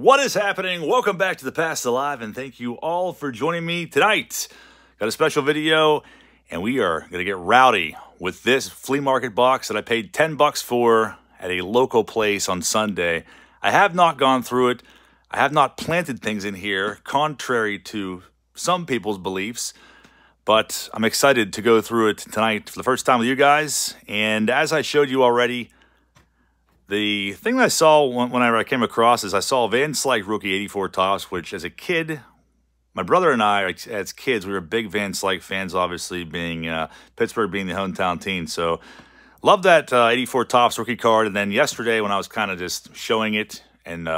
What is happening? Welcome back to The Past Alive, and thank you all for joining me tonight. Got a special video, and we are going to get rowdy with this flea market box that I paid 10 bucks for at a local place on Sunday. I have not gone through it. I have not planted things in here, contrary to some people's beliefs, but I'm excited to go through it tonight for the first time with you guys. And as I showed you already, the thing that I saw whenever I came across is I saw a Van Slyke Rookie 84 Tops, which as a kid, my brother and I, as kids, we were big Van Slyke fans, obviously, being Pittsburgh being the hometown team. So love that 84 Tops rookie card. And then yesterday when I was kind of just showing it and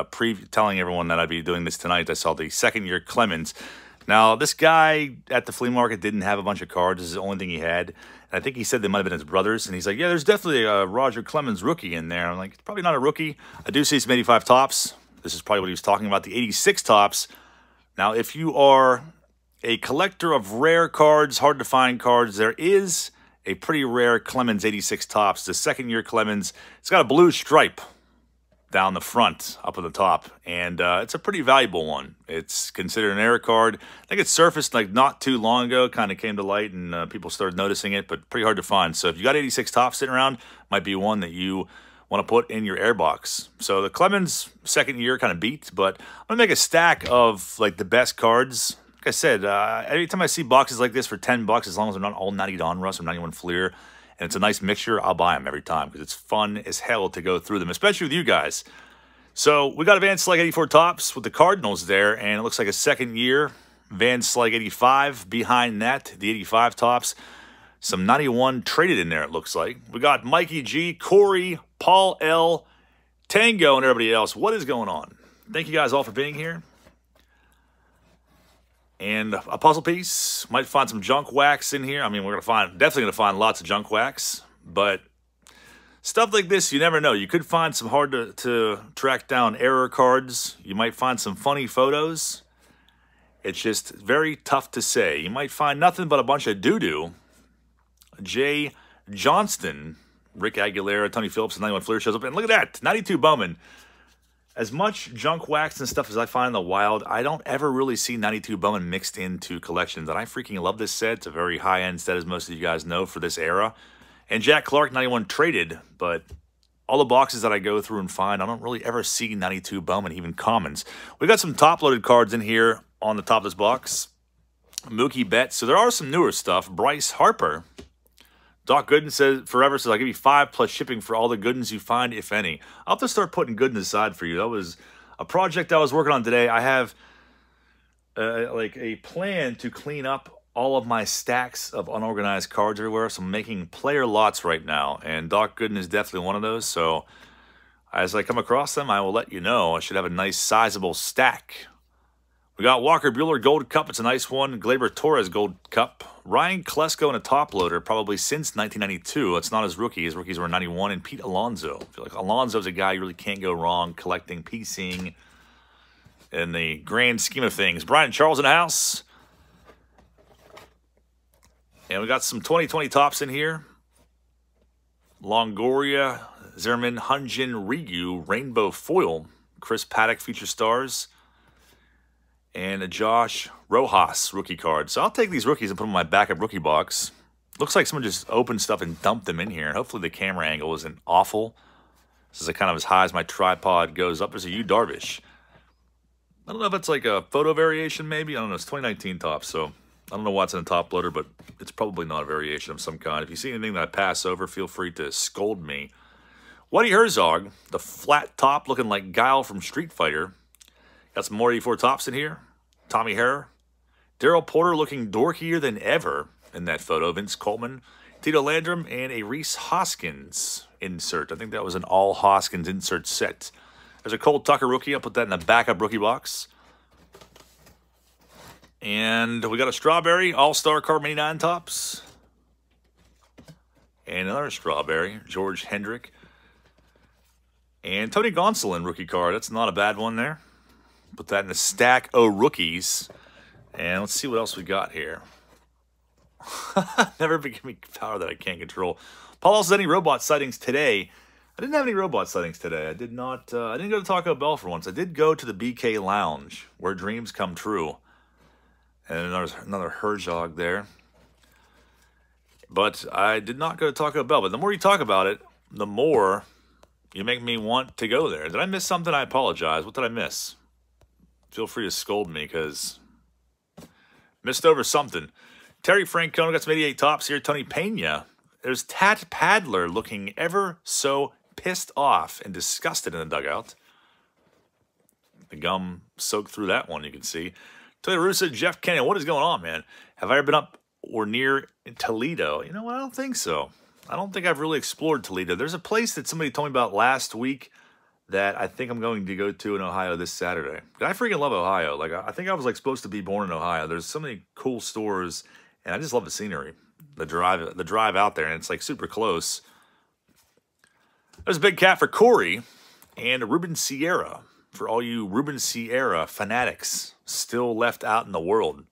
telling everyone that I'd be doing this tonight, I saw the second-year Clemens. Now, this guy at the flea market didn't have a bunch of cards. This is the only thing he had. I think he said they might have been his brothers, and he's like, yeah, there's definitely a Roger Clemens rookie in there. I'm like, it's probably not a rookie. I do see some 85 Tops. This is probably what he was talking about, the 86 Tops. Now, if you are a collector of rare cards, hard-to-find cards, there is a pretty rare Clemens 86 Tops, the second-year Clemens. It's got a blue stripe down the front, up at the top, and it's a pretty valuable one. It's considered an error card. I think it surfaced like not too long ago, kind of came to light, and people started noticing it, but pretty hard to find. So if you got 86 Tops sitting around, might be one that you want to put in your air box. So the Clemens second year kind of beat, but I'm gonna make a stack of like the best cards. Like I said, every time I see boxes like this for 10 bucks, as long as they're not all 90 Donruss or 91 Fleer, and it's a nice mixture, I'll buy them every time because it's fun as hell to go through them, especially with you guys. So we got a Van Slyke 84 Tops with the Cardinals there, and it looks like a second year. Van Slyke 85 behind that, the 85 Tops. Some 91 traded in there, it looks like. We got Mikey G, Corey, Paul L, Tango, and everybody else. What is going on? Thank you guys all for being here. And a puzzle piece. Might find some junk wax in here. I mean, we're gonna find, definitely gonna find lots of junk wax, but stuff like this, you never know. You could find some hard to track down error cards. You might find some funny photos. It's just very tough to say. You might find nothing but a bunch of doo-doo. Jay Johnston, Rick Aguilera, Tony Phillips, and 91 Fleer shows up. And look at that, 92 Bowman. As much junk wax and stuff as I find in the wild, I don't ever really see 92 Bowman mixed into collections. And I freaking love this set. It's a very high-end set, as most of you guys know, for this era. And Jack Clark, 91 traded. But all the boxes that I go through and find, I don't really ever see 92 Bowman, even commons. We've got some top-loaded cards in here on the top of this box. Mookie Betts. So there are some newer stuff. Bryce Harper. Doc Gooden says forever says I'll give you 5 plus shipping for all the Goodens you find, if any. I'll have to start putting Goodens aside for you. That was a project I was working on today. I have like a plan to clean up all of my stacks of unorganized cards everywhere. So I'm making player lots right now, and Doc Gooden is definitely one of those. So as I come across them, I will let you know. I should have a nice sizable stack. We got Walker Buehler Gold Cup. It's a nice one. Gleyber Torres Gold Cup. Ryan Klesko in a top loader probably since 1992. It's not his rookie. His rookies were 91. And Pete Alonso. I feel like Alonso's a guy you really can't go wrong collecting, piecing in the grand scheme of things. Brian Charles in the house. And we got some 2020 Tops in here. Longoria, Zimmerman, Hunjin, Ryu, Rainbow Foil. Chris Paddock, Future Stars. And a Josh Rojas rookie card. So I'll take these rookies and put them in my backup rookie box. Looks like someone just opened stuff and dumped them in here. Hopefully the camera angle isn't awful. This is a kind of as high as my tripod goes up. There's a Yu Darvish. I don't know if it's like a photo variation maybe. I don't know. It's 2019 Tops, so I don't know why it's in a top loader, but it's probably not a variation of some kind. If you see anything that I pass over, feel free to scold me. Whitey Herzog, the flat top looking like Guile from Street Fighter. Got some more 84 Tops in here. Tommy Herr. Darryl Porter looking dorkier than ever in that photo. Vince Coleman. Tito Landrum and a Reese Hoskins insert. I think that was an all Hoskins insert set. There's a Cole Tucker rookie. I'll put that in the backup rookie box. And we got a Strawberry All-Star Card 99 Tops. And another Strawberry. George Hendrick. And Tony Gonsolin rookie card. That's not a bad one there. Put that in the stack of rookies. And let's see what else we got here. Never give me power that I can't control. Paul also said any robot sightings today. I didn't have any robot settings today. I did not. I didn't go to Taco Bell for once. I did go to the BK Lounge, where dreams come true. And there was another Herzog there. But I did not go to Taco Bell. But the more you talk about it, the more you make me want to go there. Did I miss something? I apologize. What did I miss? Feel free to scold me, because missed over something. Terry Francona got some 88 tops here. Tony Pena. There's Tat Padler looking ever so pissed off and disgusted in the dugout. The gum soaked through that one, you can see. Toledo Russo, Jeff Kenyon. What is going on, man? Have I ever been up or near Toledo? You know what? I don't think so. I don't think I've really explored Toledo. There's a place that somebody told me about last week that I think I'm going to go to in Ohio this Saturday. I freaking love Ohio. Like, I think I was like supposed to be born in Ohio. There's so many cool stores, and I just love the scenery. The drive out there, and it's like super close. There's a big cat for Corey and Ruben Sierra. For all you Ruben Sierra fanatics still left out in the world.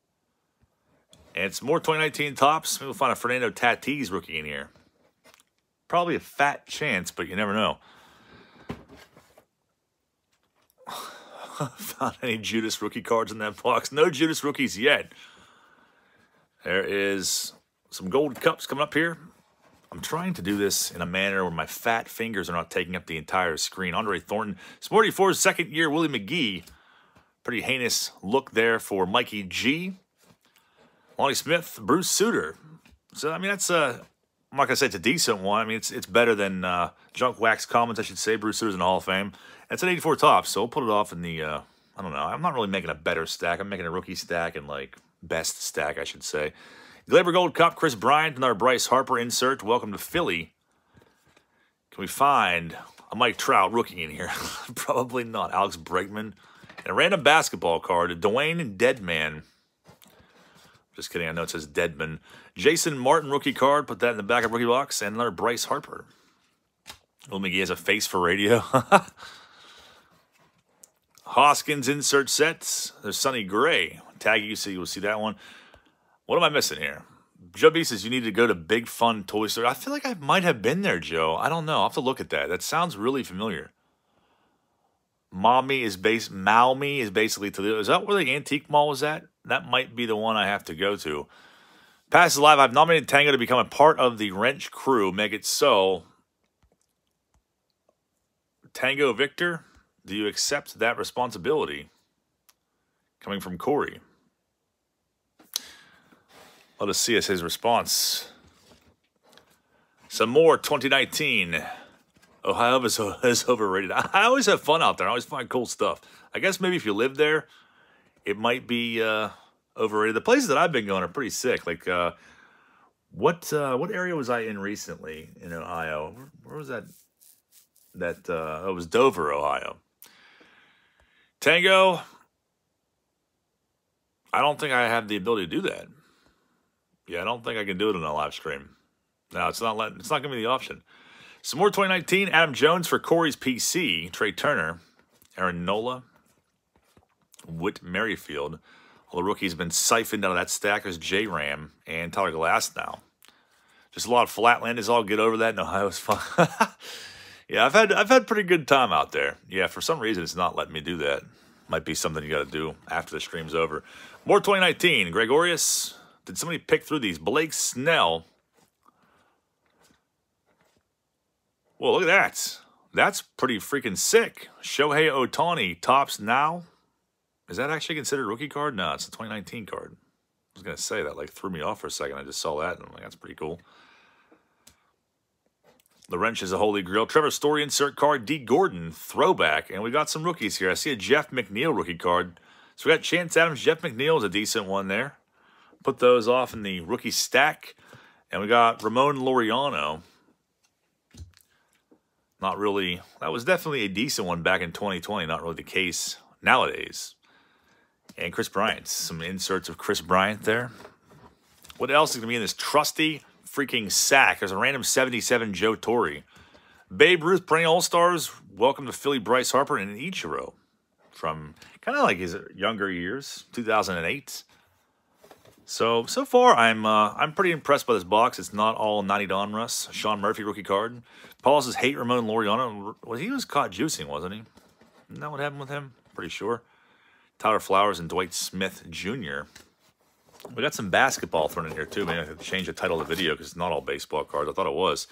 And it's more 2019 tops. Maybe we'll find a Fernando Tatis rookie in here. Probably a fat chance, but you never know. Found any Judas rookie cards in that box? No Judas rookies yet. There is some gold cups coming up here. I'm trying to do this in a manner where my fat fingers are not taking up the entire screen. Andre Thornton, Sporty 4's second year, Willie McGee. Pretty heinous look there for Mikey G. Lonnie Smith, Bruce Sutter. So, I mean, that's a, I'm not going to say it's a decent one. I mean, it's better than Junk Wax Commons, I should say. Bruce Sutter's in the Hall of Fame. It's an 84 top, so we'll put it off in the, I don't know. I'm not really making a better stack. I'm making a rookie stack and, like, best stack, I should say. Glaber Gold Cup, Chris Bryant, another Bryce Harper insert. Welcome to Philly. Can we find a Mike Trout rookie in here? Probably not. Alex Bregman. And a random basketball card, Dwayne Deadman. Just kidding, I know it says Deadman. Jason Martin rookie card, put that in the back of rookie box. And another Bryce Harper. Will McGee has a face for radio. Hoskins insert sets. There's Sonny Gray. Tag you, so you'll see that one. What am I missing here? Joe B says you need to go to Big Fun Toy Store. I feel like I might have been there, Joe. I don't know. I'll have to look at that. That sounds really familiar. Maumee is basically Toledo. Is that where the antique mall was at? That might be the one I have to go to. Pass is live. I've nominated Tango to become a part of the Wrench crew. Make it so. Tango Victor, do you accept that responsibility? Coming from Corey. Let us see his response. Some more 2019. Ohio is overrated. I always have fun out there. I always find cool stuff. I guess maybe if you live there, it might be overrated. The places that I've been going are pretty sick. Like, what area was I in recently in Ohio? Where was that? It was Dover, Ohio. Tango, I don't think I have the ability to do that. Yeah, I don't think I can do it on a live stream. No, it's not going to be the option. Some more 2019. Adam Jones for Corey's PC. Trey Turner. Aaron Nola. Whit Merrifield. All the rookies have been siphoned out of that stack. There's J-Ram and Tyler Glass now. Just a lot of flatlanders. All get over that. In Ohio is fun. Yeah, I've had pretty good time out there. Yeah, for some reason it's not letting me do that. Might be something you got to do after the stream's over. More 2019. Gregorius. Did somebody pick through these? Blake Snell. Well, look at that. That's pretty freaking sick. Shohei Ohtani tops now. Is that actually considered a rookie card? No, it's a 2019 card. I was going to say that. Like, threw me off for a second. I just saw that, and I'm like, that's pretty cool. The Wrench is a holy grail. Trevor Story insert card. D. Gordon throwback. And we got some rookies here. I see a Jeff McNeil rookie card. So we got Chance Adams. Jeff McNeil is a decent one there. Put those off in the rookie stack. And we got Ramon Laureano. Not really. That was definitely a decent one back in 2020. Not really the case nowadays. And Chris Bryant. Some inserts of Chris Bryant there. What else is going to be in this trusty freaking sack? There's a random 77 Joe Torre. Babe Ruth, perennial All-Stars. Welcome to Philly, Bryce Harper, and an Ichiro. From kind of like his younger years, 2008. So far, I'm pretty impressed by this box. It's not all 90 Donruss. Sean Murphy rookie card. Paul says hate Ramon Laureano. Well, he was caught juicing, wasn't he? Isn't that what happened with him? Pretty sure. Tyler Flowers and Dwight Smith Jr. We got some basketball thrown in here too. Maybe I have to change the title of the video because it's not all baseball cards. I thought it was.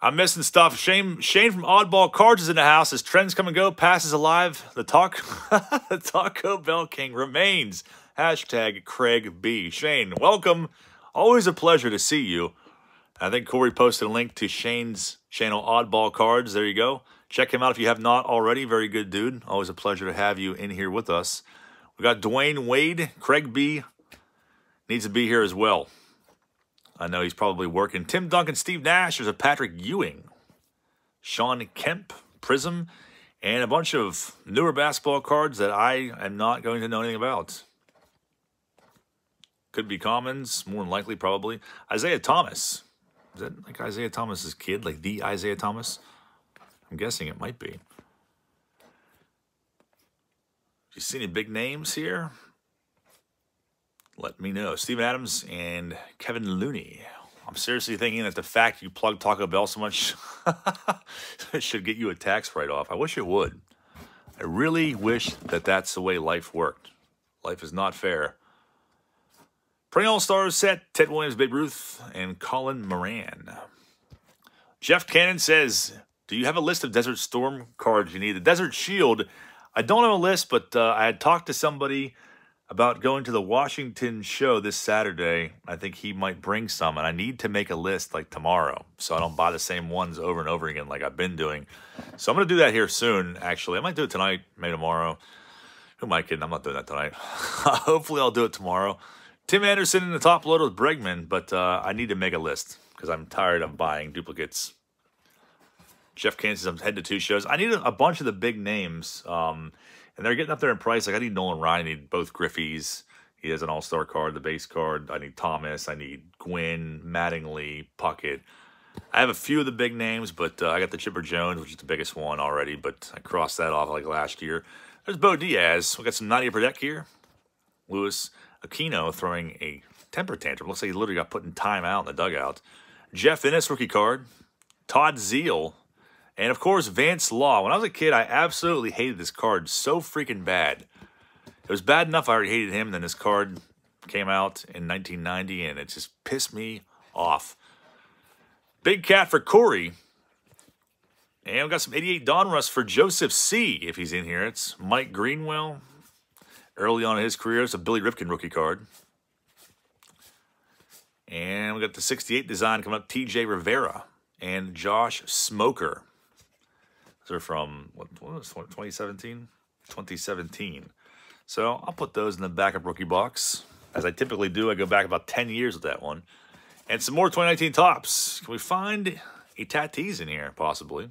I'm missing stuff. Shane from Oddball Cards is in the house. As trends come and go, passes alive. The Taco Bell King remains. Hashtag Craig B. Shane, welcome. Always a pleasure to see you. I think Corey posted a link to Shane's channel, Oddball Cards. There you go. Check him out if you have not already. Very good dude. Always a pleasure to have you in here with us. We got Dwayne Wade. Craig B needs to be here as well. I know he's probably working. Tim Duncan, Steve Nash. There's a Patrick Ewing, Sean Kemp, Prism, and a bunch of newer basketball cards that I am not going to know anything about. Could be commons, more than likely, probably. Isaiah Thomas. Is that like Isaiah Thomas's kid? Like the Isaiah Thomas? I'm guessing it might be. You see any big names here? Let me know. Steven Adams and Kevin Looney. I'm seriously thinking that the fact you plug Taco Bell so much should get you a tax write-off. I wish it would. I really wish that that's the way life worked. Life is not fair. Pretty All-Stars set, Ted Williams, Babe Ruth, and Colin Moran. Jeff Cannon says, do you have a list of Desert Storm cards you need? The Desert Shield, I don't have a list, but I had talked to somebody about going to the Washington show this Saturday. I think he might bring some, and I need to make a list like tomorrow so I don't buy the same ones over and over again like I've been doing. So I'm going to do that here soon, actually. I might do it tonight, maybe tomorrow. Who am I kidding? I'm not doing that tonight. Hopefully I'll do it tomorrow. Tim Anderson in the top load with Bregman, but I need to make a list because I'm tired of buying duplicates. Jeff Kansas, I'm heading to two shows. I need a bunch of the big names, and they're getting up there in price. Like I need Nolan Ryan, I need both Griffeys. He has an all-star card, the base card. I need Thomas, I need Gwynn, Mattingly, Puckett. I have a few of the big names, but I got the Chipper Jones, which is the biggest one already, but I crossed that off like last year. There's Bo Diaz. We got some Nadia Perdek here. Lewis Aquino throwing a temper tantrum. Looks like he literally got put in timeout in the dugout. Jeff Innes, rookie card. Todd Zeal. And, of course, Vance Law. When I was a kid, I absolutely hated this card so freaking bad. It was bad enough I already hated him. Then this card came out in 1990, and it just pissed me off. Big Cat for Corey. And we got some 88 Donruss for Joseph C., if he's in here. It's Mike Greenwell. Early on in his career, it's a Billy Ripken rookie card. And we got the 68 design coming up, TJ Rivera and Josh Smoker. Those are from, what was 2017? 2017. So I'll put those in the backup rookie box. As I typically do, I go back about 10 years with that one. And some more 2019 tops. Can we find a Tatis in here, possibly?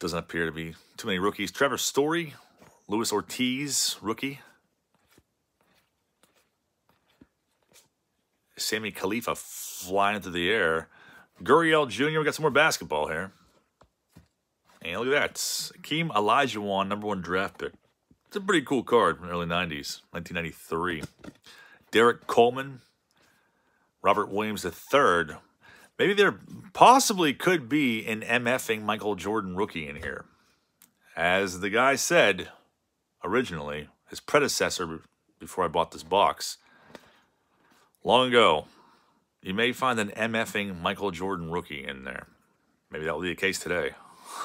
Doesn't appear to be too many rookies. Trevor Story. Luis Ortiz, rookie. Sammy Khalifa flying into the air. Gurriel Jr. We got some more basketball here. And look at that. Akeem Olajuwon, #1 draft pick. It's a pretty cool card from the early 90s. 1993. Derek Coleman. Robert Williams III. Maybe there possibly could be an MFing Michael Jordan rookie in here. As the guy said... originally, his predecessor before I bought this box. Long ago, you may find an MFing Michael Jordan rookie in there. Maybe that will be the case today.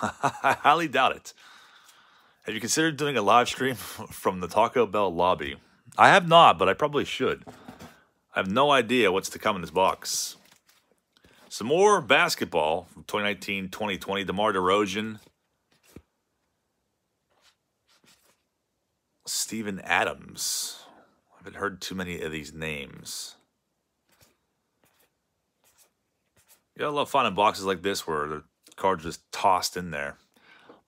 I highly doubt it. Have you considered doing a live stream from the Taco Bell lobby? I have not, but I probably should. I have no idea what's to come in this box. Some more basketball from 2019-2020. DeMar DeRozan. Steven Adams. I haven't heard too many of these names. You gotta love finding boxes like this where the cards just tossed in there.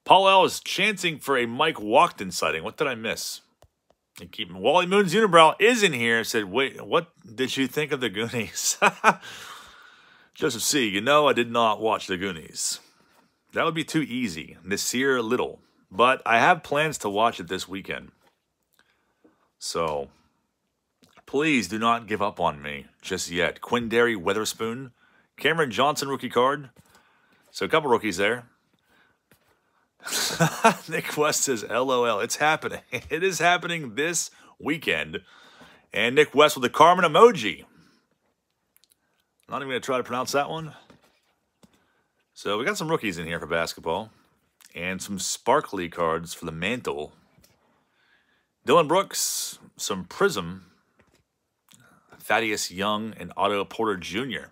Paul L. is chancing for a Mike Walkton sighting. What did I miss? And keeping Wally Moon's unibrow is in here. Said, wait, what did you think of the Goonies? Joseph C., you know I did not watch the Goonies. That would be too easy. Nasir Little. But I have plans to watch it this weekend. So please do not give up on me just yet. Quindary Weatherspoon, Cameron Johnson rookie card. So a couple rookies there. Nick West says, LOL. It's happening. It is happening this weekend. And Nick West with the Carmen emoji. Not even going to try to pronounce that one. So we got some rookies in here for basketball. And some sparkly cards for the mantle. Dylan Brooks, some Prism. Thaddeus Young and Otto Porter Jr.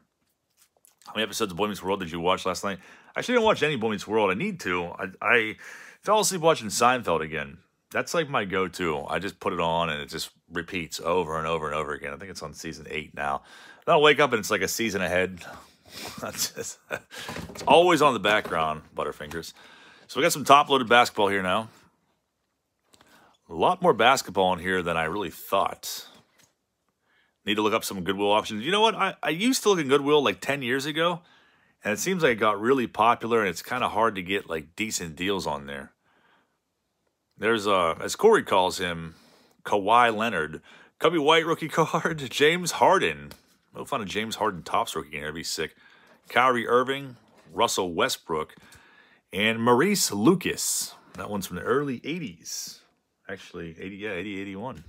How many episodes of Boy Meets World did you watch last night? I actually didn't watch any Boy Meets World. I need to. I fell asleep watching Seinfeld again. That's like my go-to. I just put it on and it just repeats over and over and over again. I think it's on season 8 now. And I'll wake up and it's like a season ahead. It's always on the background, Butterfingers. So we got some top-loaded basketball here now. A lot more basketball in here than I really thought. Need to look up some Goodwill options. You know what? I used to look at Goodwill like 10 years ago. And it seems like it got really popular, and it's kind of hard to get like decent deals on there. There's, as Corey calls him, Kawhi Leonard. Kobe White rookie card. James Harden. We'll find a James Harden Topps rookie in here. That'd be sick. Kyrie Irving. Russell Westbrook. And Maurice Lucas. That one's from the early 80s. Actually, 80, 81.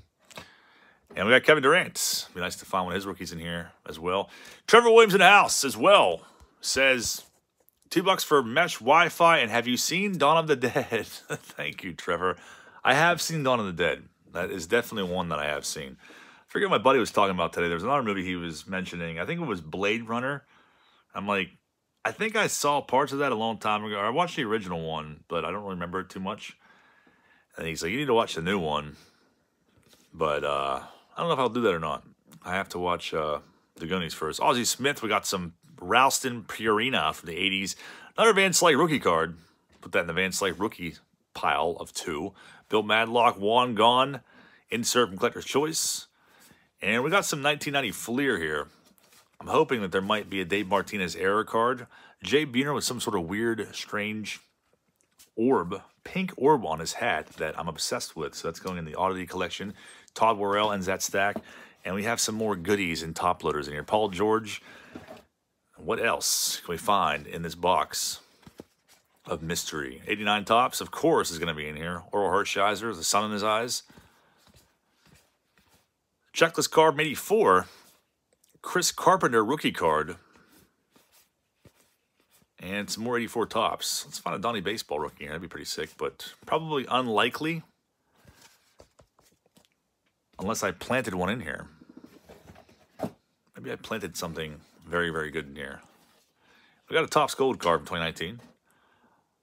And we got Kevin Durant. Be nice to find one of his rookies in here as well. Trevor Williams in the house as well. Says, $2 for mesh Wi-Fi, and have you seen Dawn of the Dead? Thank you, Trevor. I have seen Dawn of the Dead. That is definitely one that I have seen. I forget what my buddy was talking about today. There was another movie he was mentioning. I think it was Blade Runner. I'm like, I think I saw parts of that a long time ago. I watched the original one, but I don't really remember it too much. And he's like, you need to watch the new one. But I don't know if I'll do that or not. I have to watch The Goonies first. Ozzie Smith, we got some Ralston Purina from the 80s. Another Van Slyke rookie card. Put that in the Van Slyke rookie pile of 2. Bill Madlock, Juan Gone, insert from Collector's Choice. And we got some 1990 Fleer here. I'm hoping that there might be a Dave Martinez error card. Jay Buhner with some sort of weird, strange orb, pink orb on his hat that I'm obsessed with. So that's going in the Oddity Collection. Todd Worrell ends that stack. And we have some more goodies and top loaders in here. Paul George. What else can we find in this box of mystery? 89 Tops, of course, is going to be in here. Oral Hershiser, the sun in his eyes. Checklist card, 84. Chris Carpenter rookie card. And some more 84 Tops. Let's find a Donnie Baseball rookie here. That'd be pretty sick, but probably unlikely. Unless I planted one in here. Maybe I planted something very, very good in here. We got a Topps Gold card from 2019.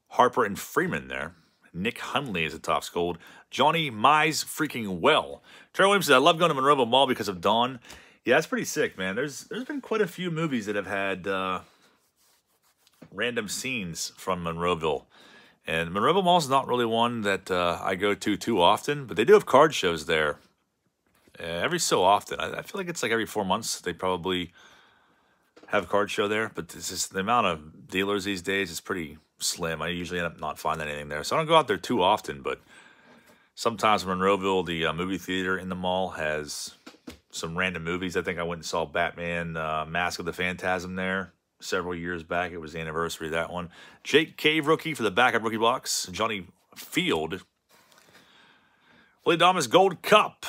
Harper and Freeman there. Nick Hundley is a Topps Gold. Johnny Mize freaking well. Trevor Williams says, I love going to Monrovia Mall because of Dawn. Yeah, that's pretty sick, man. There's been quite a few movies that have had random scenes from Monroeville. And Monroeville Mall is not really one that I go to too often, but they do have card shows there every so often. I feel like it's like every 4 months they probably have a card show there, but this is the amount of dealers these days is pretty slim. I usually end up not finding anything there, so I don't go out there too often, but sometimes Monroeville, the movie theater in the mall, has some random movies. I think I went and saw Batman Mask of the Phantasm there several years back. It was the anniversary of that one. Jake Cave rookie for the backup rookie box. Johnny Field. Willie Domus Gold Cup.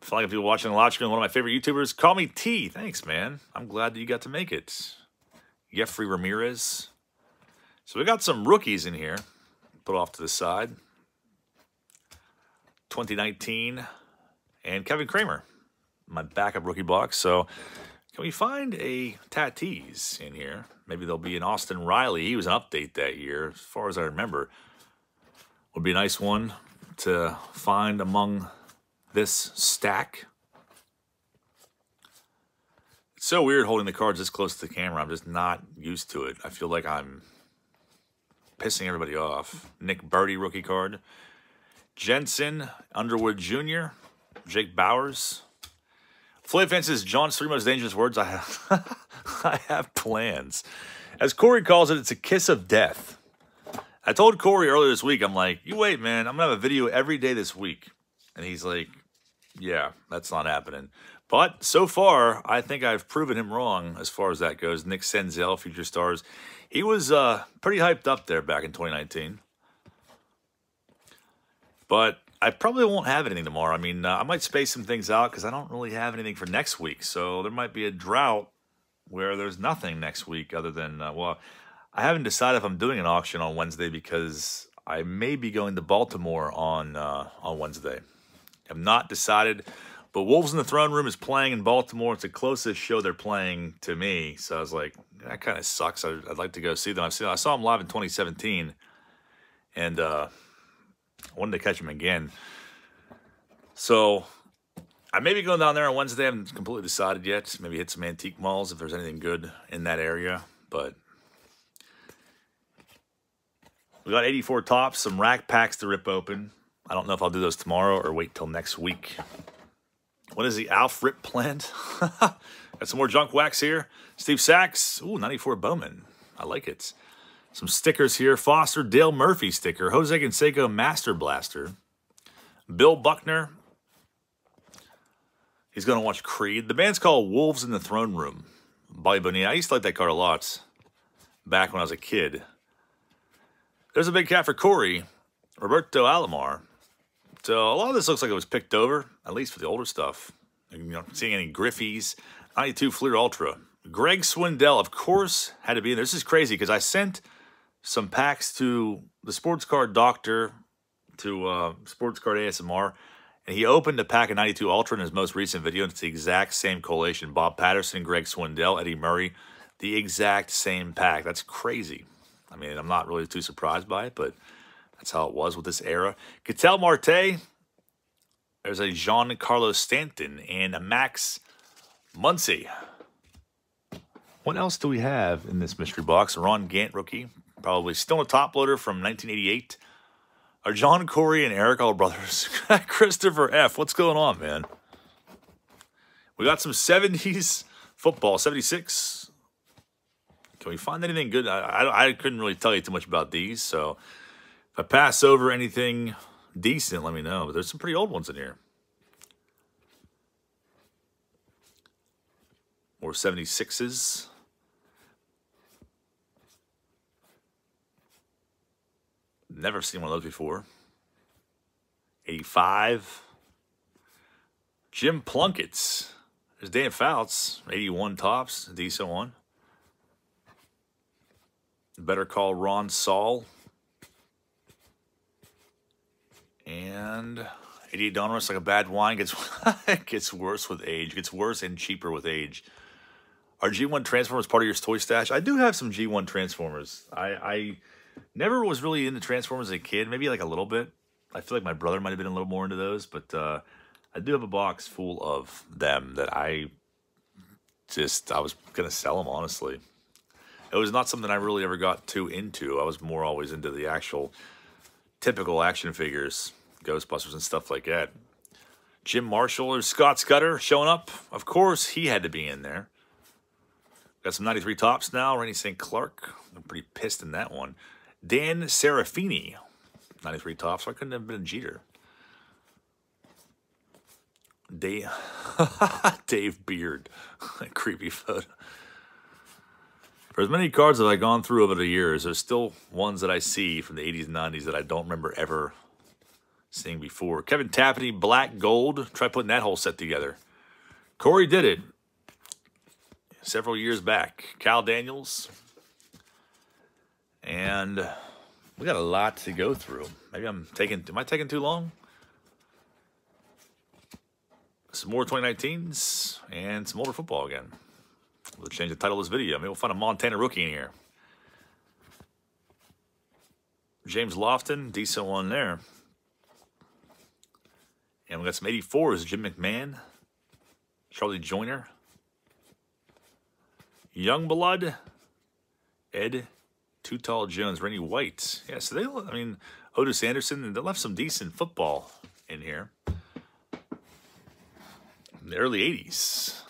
I feel like if you're watching Logic, one of my favorite YouTubers, Call Me T. Thanks, man. I'm glad that you got to make it. Jeffrey Ramirez. So we got some rookies in here. Put off to the side. 2019. And Kevin Kramer. My backup rookie box. So can we find a Tatis in here? Maybe there'll be an Austin Riley. He was an update that year, as far as I remember. Would be a nice one to find among this stack. It's so weird holding the cards this close to the camera. I'm just not used to it. I feel like I'm pissing everybody off. Nick Birdie rookie card. Jensen Underwood Jr. Jake Bowers. Floyd Vance's John's 3 most dangerous words. I have plans. As Corey calls it, it's a kiss of death. I told Corey earlier this week, I'm like, you wait, man, I'm going to have a video every day this week. And he's like, yeah, that's not happening. But so far, I think I've proven him wrong as far as that goes. Nick Senzel, Future Stars. He was pretty hyped up there back in 2019. But I probably won't have anything tomorrow. I mean, I might space some things out because I don't really have anything for next week. So there might be a drought where there's nothing next week other than, well, I haven't decided if I'm doing an auction on Wednesday because I may be going to Baltimore on Wednesday. I've not decided, but Wolves in the Throne Room is playing in Baltimore. It's the closest show they're playing to me. So I was like, that kind of sucks. I'd like to go see them. I saw them live in 2017, and I wanted to catch them again. So I may be going down there on Wednesday. I haven't completely decided yet. Maybe hit some antique malls if there's anything good in that area. But we got 84 tops, some rack packs to rip open. I don't know if I'll do those tomorrow or wait till next week. What is the Alf rip planned? Got some more junk wax here. Steve Sachs. Ooh, 94 Bowman. I like it. Some stickers here. Foster Dale Murphy sticker. Jose Canseco Master Blaster. Bill Buckner. He's going to watch Creed. The band's called Wolves in the Throne Room. Bobby Bonilla. I used to like that card a lot back when I was a kid. There's a big cat for Corey, Roberto Alomar. So a lot of this looks like it was picked over, at least for the older stuff. You know, seeing any Griffey's. 92 Fleer Ultra. Greg Swindell, of course, had to be in there. This is crazy because I sent some packs to the Sports Card Doctor, to Sports Card ASMR, and he opened a pack of 92 Ultra in his most recent video, and it's the exact same collation. Bob Patterson, Greg Swindell, Eddie Murray, the exact same pack. That's crazy. I mean, I'm not really too surprised by it, but that's how it was with this era. Ketel Marte, there's a Giancarlo Stanton and a Max Muncy. What else do we have in this mystery box? Ron Gant rookie, probably still a top loader from 1988. Our John Corey and Eric All Brothers. Christopher F. What's going on, man? We got some 70s football, 76. Can we find anything good? I couldn't really tell you too much about these, so if I pass over anything decent, let me know. But there's some pretty old ones in here. More 76s. Never seen one of those before. 85. Jim Plunkett's. There's Dan Fouts. 81 tops. Decent one. Better Call Ron Saul. And 88 Donruss, like a bad wine, gets worse with age. Gets worse and cheaper with age. Are G1 Transformers part of your toy stash? I do have some G1 Transformers. I never was really into Transformers as a kid. Maybe like a little bit. I feel like my brother might have been a little more into those. But I do have a box full of them that I was going to sell them, honestly. It was not something I really ever got too into. I was more always into the actual typical action figures, Ghostbusters and stuff like that. Jim Marshall or Scott Scudder showing up. Of course, he had to be in there. Got some 93 tops now. Randy St. Clark. I'm pretty pissed in that one. Dan Serafini. 93 tops. I couldn't have been a Jeter. Dave Beard. Creepy photo. For as many cards that I've gone through over the years, there's still ones that I see from the 80s and 90s that I don't remember ever seeing before. Kevin Tappaney, Black Gold. Try putting that whole set together. Corey did it several years back. Cal Daniels. And we got a lot to go through. Maybe I'm taking... Am I taking too long? Some more 2019s and some older football again. We'll change the title of this video. I mean, we'll find a Montana rookie in here. James Lofton, decent one there. And we got some 84s. Jim McMahon, Charlie Joyner, Youngblood, Ed Too Tall Jones, Rennie White. Yeah, so I mean, Otis Anderson, they left some decent football in here. In the early 80s.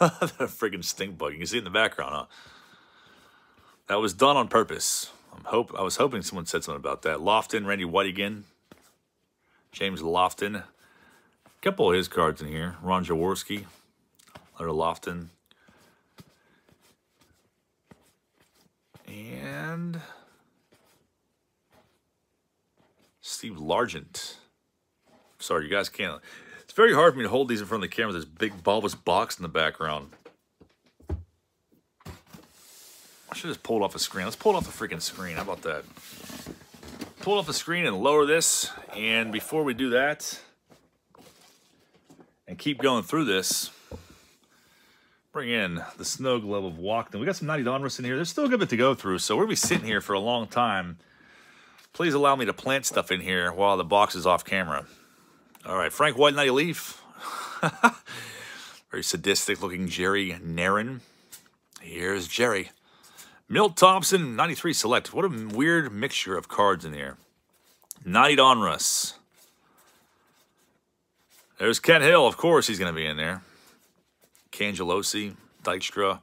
That friggin' stink bug. You can see it in the background, huh? That was done on purpose. I was hoping someone said something about that. Lofton, Randy White, James Lofton. A couple of his cards in here. Ron Jaworski, Letter Lofton. And Steve Largent. Sorry, you guys can't. It's very hard for me to hold these in front of the camera. This big bulbous box in the background. I should have just pulled off a screen. Let's pull it off the freaking screen. How about that? Pull off the screen and lower this. And before we do that, and keep going through this, bring in the Snow Globe of Walkden. We got some Nottie Donruss in here. There's still a good bit to go through, so we'll be sitting here for a long time. Please allow me to plant stuff in here while the box is off camera. All right, Frank White, Nutty Leaf. Very sadistic-looking Jerry Narin. Here's Jerry. Milt Thompson, 93 Select. What a weird mixture of cards in there. Nottie Donruss. There's Kent Hill. Of course he's going to be in there. Cangelosi, Dykstra,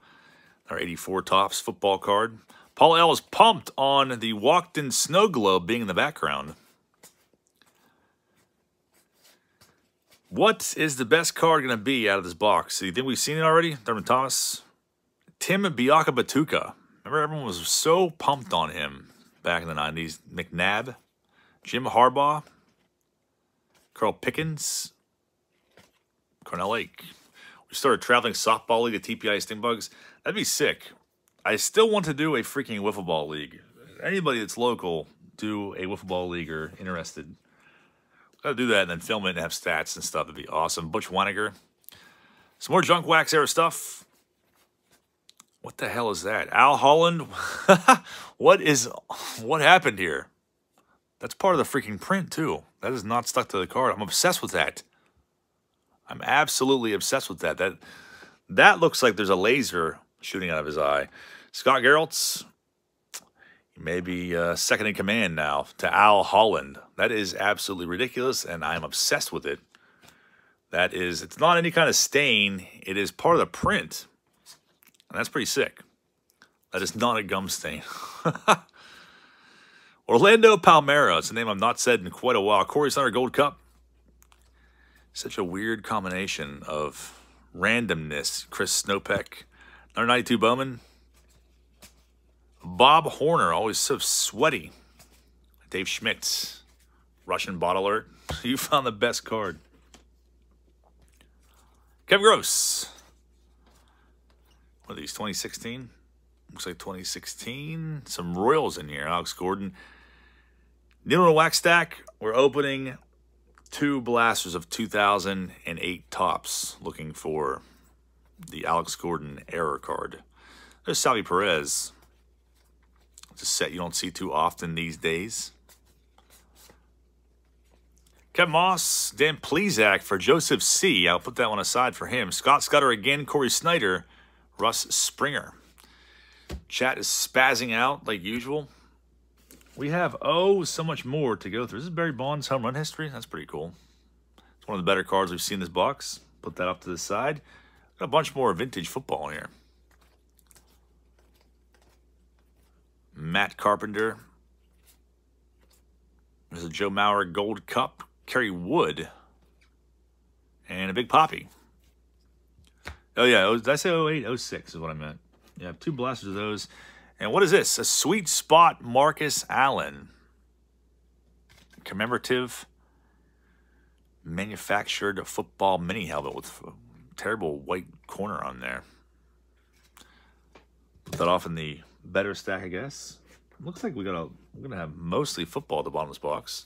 our 84 Tops football card. Paul L. is pumped on the Walkden Snow Globe being in the background. What is the best card going to be out of this box? Do you think we've seen it already? Thurman Thomas. Tim Biakabatuka. Remember, everyone was so pumped on him back in the 90s. McNabb, Jim Harbaugh, Carl Pickens, Cornell Lake. We started traveling softball league at TPI Stingbugs. That'd be sick. I still want to do a freaking wiffle ball league. Anybody that's local, do a wiffle ball league or interested. Gotta do that and then film it and have stats and stuff. That'd be awesome. Butch Weiniger. Some more Junk Wax era stuff. What the hell is that? Al Holland? What happened here? That's part of the freaking print, too. That is not stuck to the card. I'm obsessed with that. I'm absolutely obsessed with that. That looks like there's a laser shooting out of his eye. Scott Geraltz. He may be second in command now to Al Holland. That is absolutely ridiculous, and I'm obsessed with it. That is, it's not any kind of stain. It is part of the print. And that's pretty sick. That is not a gum stain. Orlando Palmeiro. It's a name I've not said in quite a while. Corey Snyder Gold Cup. Such a weird combination of randomness. Chris Snopek. Number 92 Bowman. Bob Horner. Always so sweaty. Dave Schmitz. Russian bot alert. You found the best card. Kevin Gross. What are these, 2016? Looks like 2016. Some Royals in here. Alex Gordon. Neil Wackstack. We're opening two blasters of 2008 Tops. Looking for the Alex Gordon error card. There's Salvi Perez. It's a set you don't see too often these days. Kevin Moss. Dan Plesac for Joseph C. I'll put that one aside for him. Scott Scudder again. Corey Snyder. Russ Springer. Chat is spazzing out like usual. We have, oh, so much more to go through. This is Barry Bonds' home run history. That's pretty cool. It's one of the better cards we've seen in this box. Put that up to the side. Got a bunch more vintage football in here. Matt Carpenter. There's a Joe Mauer Gold Cup. Kerry Wood. And a Big Poppy. Oh, yeah, did I say 08, 06 is what I meant. Yeah, two blasters of those. And what is this? A Sweet Spot Marcus Allen. Commemorative manufactured football mini helmet with a terrible white corner on there. Put that off in the better stack, I guess. Looks like we're going to have mostly football at the bottom of this box.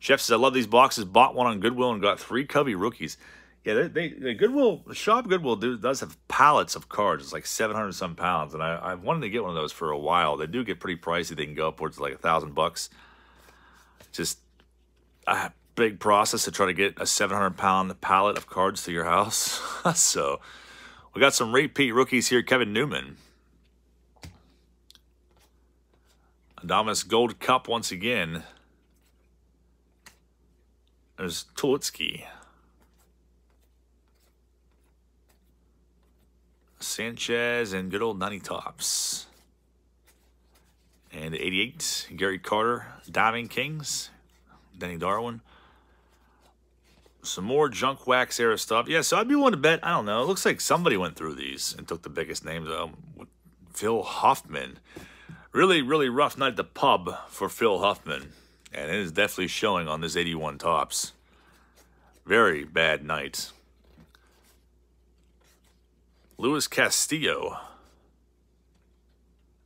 Jeff says, I love these boxes. Bought one on Goodwill and got 3 Cubby rookies. Yeah, the Goodwill, Shop Goodwill does have pallets of cards. It's like 700-some pounds, and I wanted to get one of those for a while. They do get pretty pricey. They can go upwards to like $1,000. Just a big process to try to get a 700-pound pallet of cards to your house. So we got some repeat rookies here. Kevin Newman. Adamas Gold Cup once again. There's Tulowitzki. Sanchez and good old 90 Tops. And 88, Gary Carter, Diving Kings, Denny Darwin. Some more junk wax era stuff. Yeah, so I'd be willing to bet, I don't know, it looks like somebody went through these and took the biggest names. Phil Huffman. Really, really rough night at the pub for Phil Huffman. And it is definitely showing on this 81 Topps. Very bad night. Luis Castillo.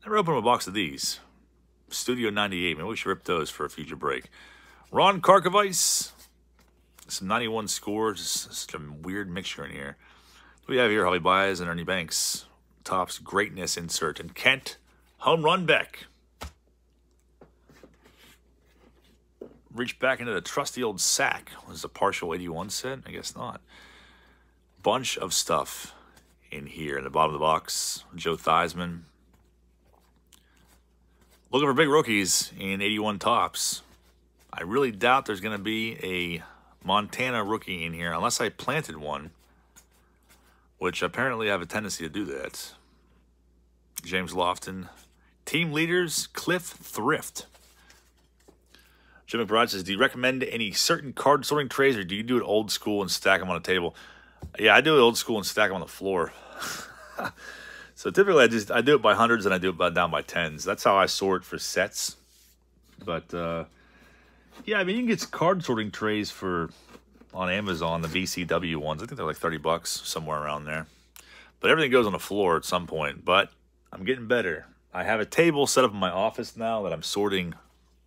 Never opened a box of these. Studio 98. Maybe we should rip those for a future break. Ron Karkovice. Some 91 scores. Such a weird mixture in here. What do we have here? Holly Baez and Ernie Banks. Topps Greatness insert. And Kent Home Run Beck. Reach back into the trusty old sack. Was a partial 81 set? I guess not. Bunch of stuff in here in the bottom of the box. Joe Theismann. Looking for big rookies in 81 Topps. I really doubt there's going to be a Montana rookie in here unless I planted one, which apparently I have a tendency to do that. James Lofton. Team leaders, Cliff Thrift. Jim McBride says, do you recommend any certain card sorting trays, or do you do it old school and stack them on a table? Yeah, I do it old school and stack them on the floor. So typically I do it by hundreds and I do it down by tens. That's how I sort for sets. But yeah, I mean, you can get card sorting trays for on Amazon, the VCW ones. I think they're like $30, somewhere around there. But everything goes on the floor at some point. But I'm getting better. I have a table set up in my office now that I'm sorting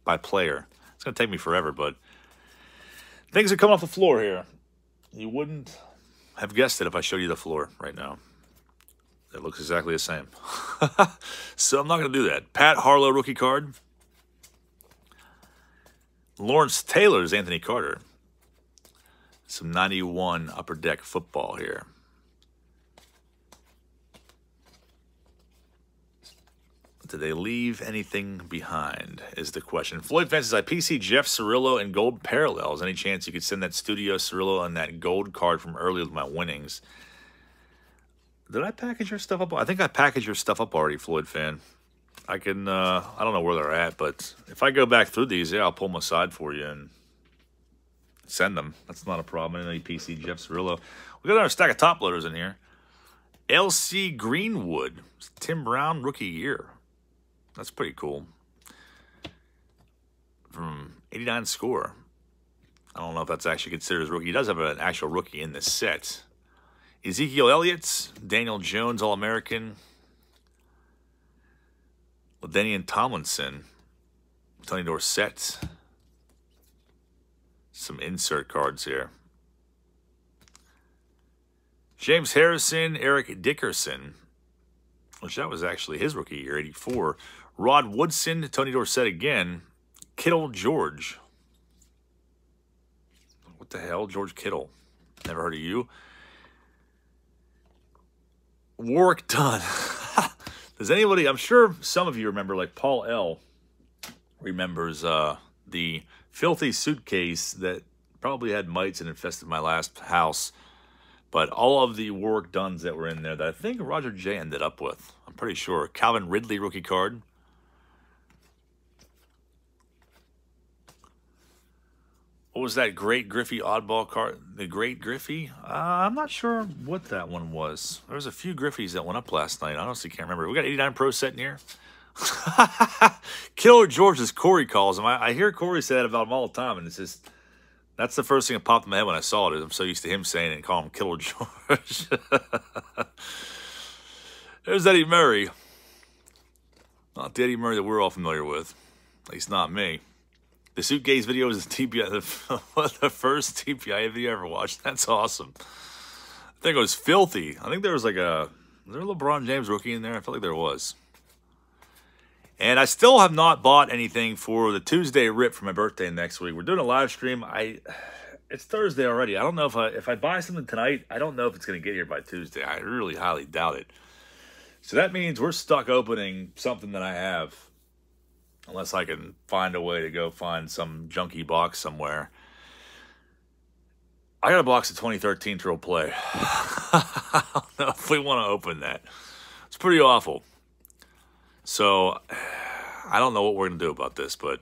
by player. It's going to take me forever, but things are coming off the floor here. You wouldn't have guessed it if I showed you the floor right now. It looks exactly the same. So I'm not going to do that. Pat Harlow rookie card. Lawrence Taylor's Anthony Carter. Some 91 Upper Deck football here. Did they leave anything behind is the question. Floyd Fences, I PC Jeff Cirillo and gold parallels. Any chance you could send that Studio Cirillo and that gold card from earlier with my winnings? Did I package your stuff up? I think I packaged your stuff up already, Floyd Fan. I can, I don't know where they're at, but if I go back through these, yeah, I'll pull them aside for you and send them. That's not a problem. Any PC Jeff Cirillo. We got another stack of top loaders in here. LC Greenwood, Tim Brown rookie year. That's pretty cool. From 89 score. I don't know if that's actually considered as rookie. He does have an actual rookie in this set. Ezekiel Elliott, Daniel Jones, All-American. LaDainian Tomlinson, Tony Dorsett. Some insert cards here. James Harrison, Eric Dickerson, which that was actually his rookie year, 84. Rod Woodson, Tony Dorsett again. Kittle George. What the hell? George Kittle. Never heard of you. Warwick Dunn. Does anybody, I'm sure some of you remember, like Paul L. remembers the filthy suitcase that probably had mites and infested my last house. But all of the Warwick Dunns that were in there that I think Roger J ended up with. I'm pretty sure. Calvin Ridley rookie card. What was that Great Griffey oddball card? The Great Griffey? I'm not sure what that one was. There was a few Griffeys that went up last night. I honestly can't remember. We got 89 Pro set in here. Killer George, as Corey calls him. I hear Corey say that about him all the time, and it's just... That's the first thing that popped in my head when I saw it. I'm so used to him saying it and calling him Killer George. There's Eddie Murray. Not the Eddie Murray that we're all familiar with. At least not me. The Suitcase video is the first TPI video I ever watched. That's awesome. I think it was filthy. I think there was like a... Was there a LeBron James rookie in there? I felt like there was. And I still have not bought anything for the Tuesday rip for my birthday next week. We're doing a live stream. It's Thursday already. I don't know if I buy something tonight, I don't know if it's going to get here by Tuesday. I really highly doubt it. So that means we're stuck opening something that I have. Unless I can find a way to go find some junky box somewhere. I got a box of 2013 Triple Play. I don't know if we want to open that. It's pretty awful. So I don't know what we're going to do about this, but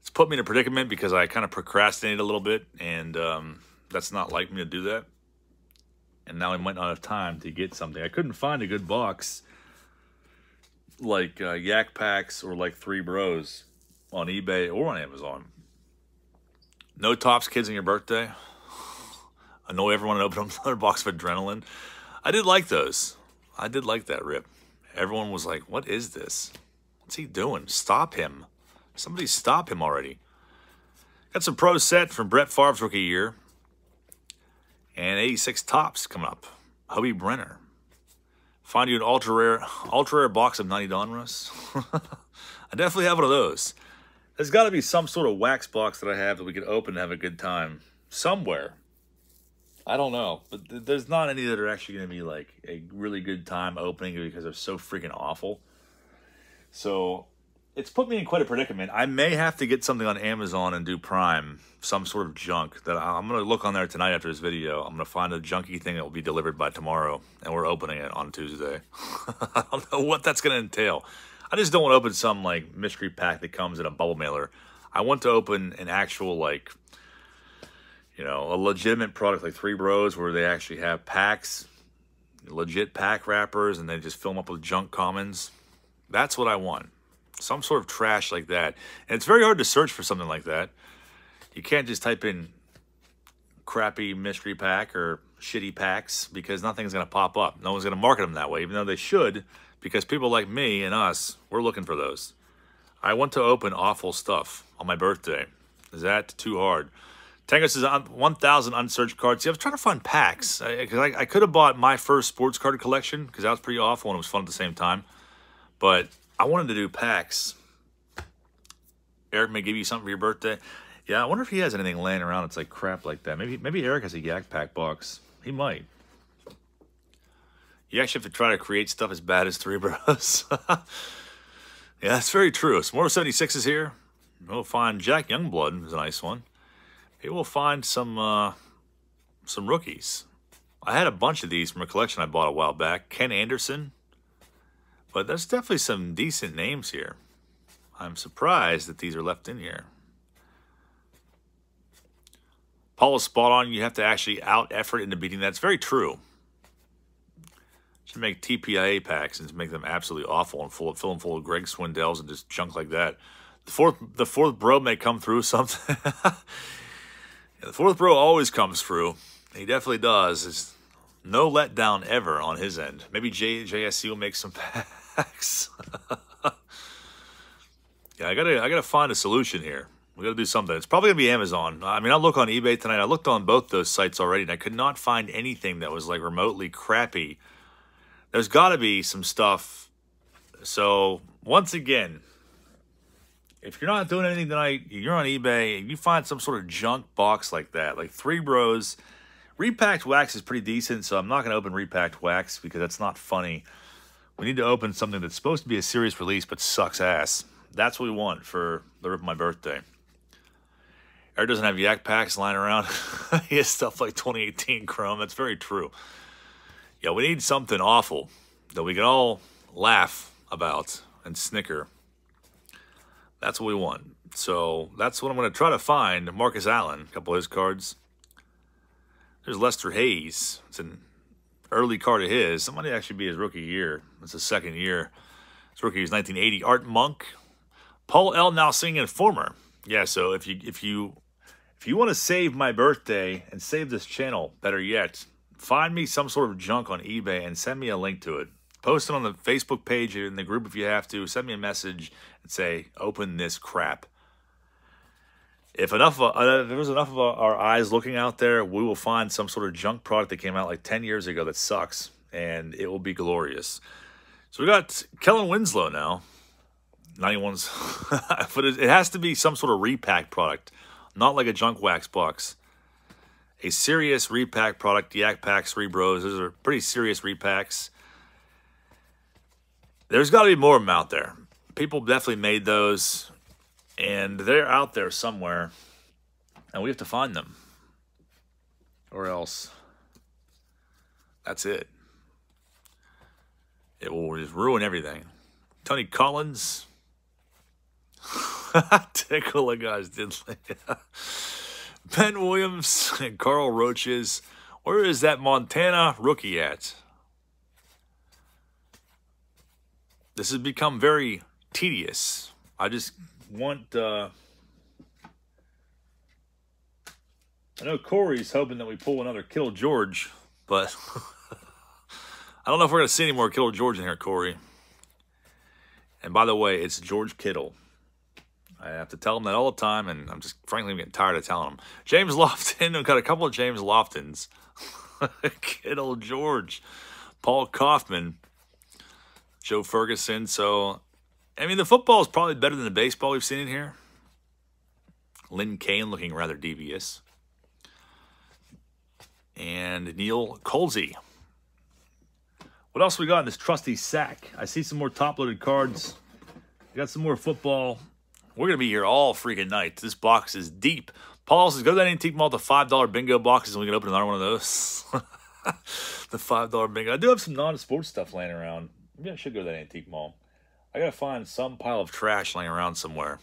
it's put me in a predicament because I kind of procrastinated a little bit, and that's not like me to do that. And now I might not have time to get something. I couldn't find a good box like Yak Packs or like Three Bros on eBay or on Amazon. No Tops Kids on your birthday. Annoy everyone and open up another box of Adrenaline. I did like those. I did like that rip. Everyone was like, what is this? What's he doing? Stop him. Somebody stop him already. Got some Pro Set from Brett Favre's rookie year. And 86 Tops coming up. Hobie Brenner. Find you an ultra rare box of 90 Donruss. I definitely have one of those. There's got to be some sort of wax box that I have that we could open and have a good time somewhere. I don't know, but there's not any that are actually going to be like a really good time opening because they're so freaking awful. So it's put me in quite a predicament. I may have to get something on Amazon and do Prime, some sort of junk that I'm going to look on there tonight after this video. I'm going to find a junky thing that will be delivered by tomorrow, and we're opening it on Tuesday. I don't know what that's going to entail. I just don't want to open some like mystery pack that comes in a bubble mailer. I want to open an actual like, you know, a legitimate product like Three Bros where they actually have packs, legit pack wrappers, and they just fill them up with junk commons. That's what I want. Some sort of trash like that. And it's very hard to search for something like that. You can't just type in crappy mystery pack or shitty packs because nothing's going to pop up. No one's going to market them that way, even though they should, because people like me and us, we're looking for those. I want to open awful stuff on my birthday. Is that too hard? Tangos is 1,000 unsearched cards. See, I was trying to find packs. I could have bought my first sports card collection because that was pretty awful and it was fun at the same time. But I wanted to do packs. Eric may give you something for your birthday. Yeah, I wonder if he has anything laying around that's like crap like that. Maybe Eric has a Yak Pack box. He might. You actually have to try to create stuff as bad as Three Bros. Yeah, that's very true. Some more 76 is here. We'll find Jack Youngblood is a nice one. Hey, we'll find some rookies. I had a bunch of these from a collection I bought a while back. Ken Anderson. But there's definitely some decent names here. I'm surprised that these are left in here. Paul is spot on. You have to actually out-effort into beating that. It's very true. Should make TPIA packs and make them absolutely awful and fill them full of Greg Swindells and just junk like that. The fourth bro may come through something. The fourth bro always comes through. He definitely does. It's no letdown ever on his end. Maybe JSC will make some packs. Yeah, I gotta find a solution here. We gotta do something. It's probably gonna be Amazon. I mean, I'll look on eBay tonight. I looked on both those sites already, and I could not find anything that was like remotely crappy. There's gotta be some stuff. So once again, if you're not doing anything tonight, you're on eBay, and you find some sort of junk box like that, like Three Bros. Repacked wax is pretty decent, so I'm not going to open repacked wax because that's not funny. We need to open something that's supposed to be a serious release but sucks ass. That's what we want for the rip of my birthday. Eric doesn't have Yak Packs lying around. He has stuff like 2018 Chrome. That's very true. Yeah, we need something awful that we can all laugh about and snicker. That's what we want. So that's what I'm going to try to find. Marcus Allen, a couple of his cards. There's Lester Hayes. It's an early card of his. Somebody actually be his rookie year. It's his second year. His rookie year is 1980. Art Monk. Paul L. Nalsing and former. Yeah, so if you want to save my birthday and save this channel, better yet, find me some sort of junk on eBay and send me a link to it. Post it on the Facebook page in the group if you have to. Send me a message and say, open this crap. If there was enough of our eyes looking out there, we will find some sort of junk product that came out like 10 years ago that sucks, and it will be glorious. So we got Kellen Winslow now. 91's. But it has to be some sort of repack product, not like a junk wax box. A serious repack product, Yak Packs, Three Bros. Those are pretty serious repacks. There's got to be more of them out there. People definitely made those, and they're out there somewhere, and we have to find them, or else that's it. It will just ruin everything. Tony Collins, Tickle a guy's diddly. Ben Williams and Carl Roaches. Where is that Montana rookie at? This has become very tedious. I just want... I know Corey's hoping that we pull another Kill George, but... I don't know if we're going to see any more Kill George in here, Corey. And by the way, it's George Kittle. I have to tell him that all the time, and I'm just, frankly, getting tired of telling him. James Lofton. We've got a couple of James Loftons. Kittle George. Paul Kaufman. Joe Ferguson. So, I mean, the football is probably better than the baseball we've seen in here. Lynn Kane looking rather devious. And Neil Colsey. What else we got in this trusty sack? I see some more top-loaded cards. We got some more football. We're going to be here all freaking night. This box is deep. Paul says, go to that antique mall, the $5 bingo boxes, and we can open another one of those. The $5 bingo. I do have some non-sports stuff laying around. Maybe I should go to that antique mall. I got to find some pile of trash laying around somewhere.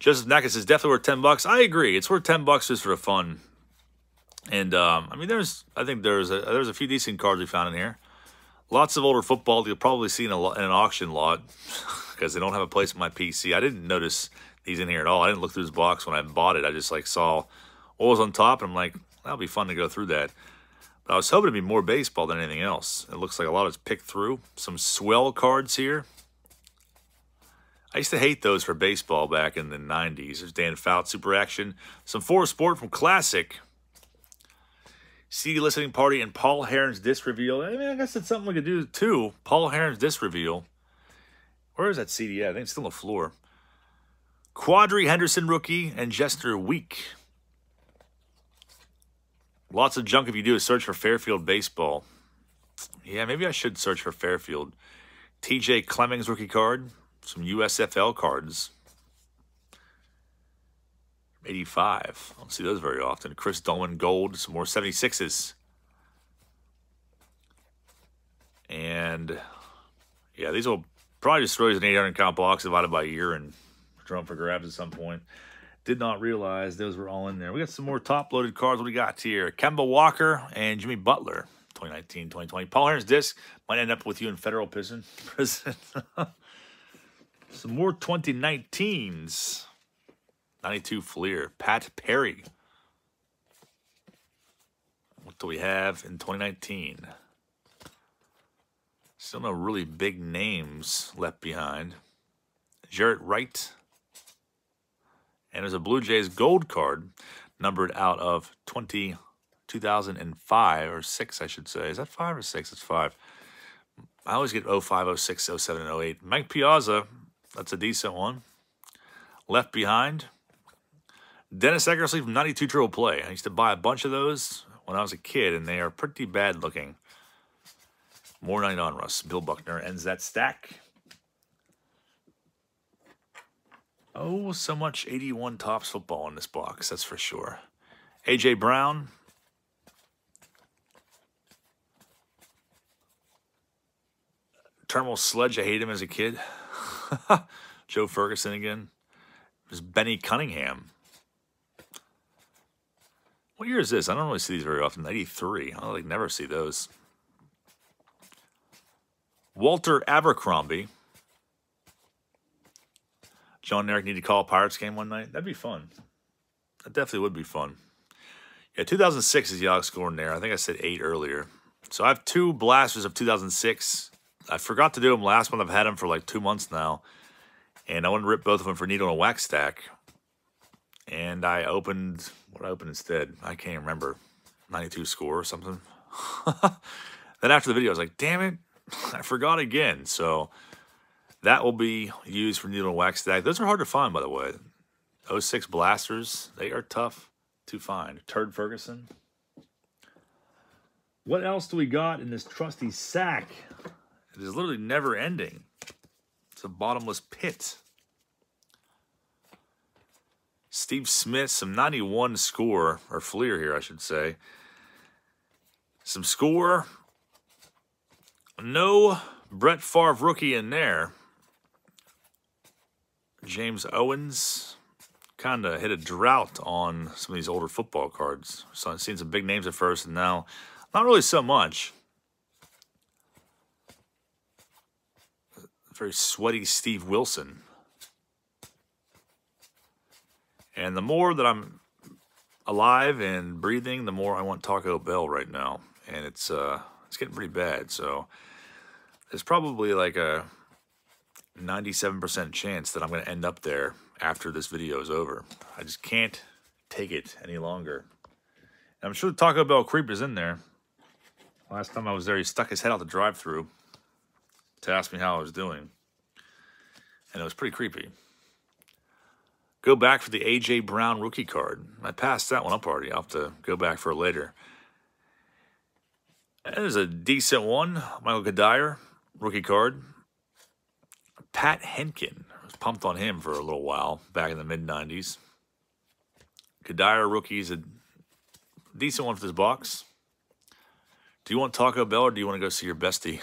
Joseph Nackis is definitely worth 10 bucks. I agree. It's worth 10 bucks just for the fun. And, I mean, I think there's a few decent cards we found in here. Lots of older football that you'll probably see in, in an auction lot because they don't have a place in my PC. I didn't notice these in here at all. I didn't look through this box when I bought it. I just, like, saw what was on top, and I'm like, that'll be fun to go through that. But I was hoping to be more baseball than anything else. It looks like a lot is picked through. Some swell cards here. I used to hate those for baseball back in the 90s. There's Dan Fouts, Super Action. Some Forest Sport from Classic. CD Listening Party and Paul Heron's disc reveal. I mean, I guess it's something we could do, too. Paul Heron's disc reveal. Where is that CD at? I think it's still on the floor. Quadri Henderson rookie and Jester Week. Lots of junk if you do a search for Fairfield baseball. Yeah, maybe I should search for Fairfield. TJ Clemmings rookie card. Some USFL cards. 85. I don't see those very often. Chris Dolman gold. Some more 76s. And, yeah, these will probably just throw as an 800-count box divided by year and drum for grabs at some point. Did not realize those were all in there. We got some more top-loaded cards. What we got here? Kemba Walker and Jimmy Butler. 2019-2020. Paul Heron's disc might end up with you in federal prison. Some more 2019s. 92 Fleer, Pat Perry. What do we have in 2019? Still no really big names left behind. Jarrett Wright. And there's a Blue Jays gold card numbered out of 2005 or 6, I should say. Is that 5 or 6? It's 5. I always get 05, 06, 07, and 08. Mike Piazza, that's a decent one. Left Behind. Dennis Eckersley from 92 Triple Play. I used to buy a bunch of those when I was a kid, and they are pretty bad looking. More Night on Russ. Bill Buckner ends that stack. Oh, so much 81 Topps football in this box, that's for sure. A.J. Brown. Terminal Sledge. I hate him as a kid. Joe Ferguson again. There's Benny Cunningham. What year is this? I don't really see these very often. 93. I like never see those. Walter Abercrombie. John and Eric need to call a Pirates game one night. That'd be fun. That definitely would be fun. Yeah, 2006 is the Yogs scoring there. I think I said 8 earlier. So I have 2 blasters of 2006. I forgot to do them last month. I've had them for like 2 months now. And I wanted to rip both of them for needle and a wax stack. And I opened, what I opened instead, I can't remember, 92 score or something. Then after the video, I was like, damn it, I forgot again. So that will be used for needle and wax stack. Those are hard to find, by the way. 06 blasters, they are tough to find. Turd Ferguson. What else do we got in this trusty sack? It is literally never ending. It's a bottomless pit. Steve Smith, some 91 score, or Fleer here, I should say. Some score. No Brett Favre rookie in there. James Owens kind of hit a drought on some of these older football cards. So I've seen some big names at first, and now not really so much. Very sweaty Steve Wilson. And the more that I'm alive and breathing, the more I want Taco Bell right now. And it's getting pretty bad. So there's probably like a 97% chance that I'm going to end up there after this video is over. I just can't take it any longer. And I'm sure the Taco Bell creep is in there. Last time I was there, he stuck his head out the drive-thru to ask me how I was doing. And it was pretty creepy. Go back for the A.J. Brown rookie card. I passed that one up already. I'll have to go back for it later. That is a decent one. Michael Kadire, rookie card. Pat Henkin. I was pumped on him for a little while back in the mid-90s. Kadire rookie is a decent one for this box. Do you want Taco Bell or do you want to go see your bestie?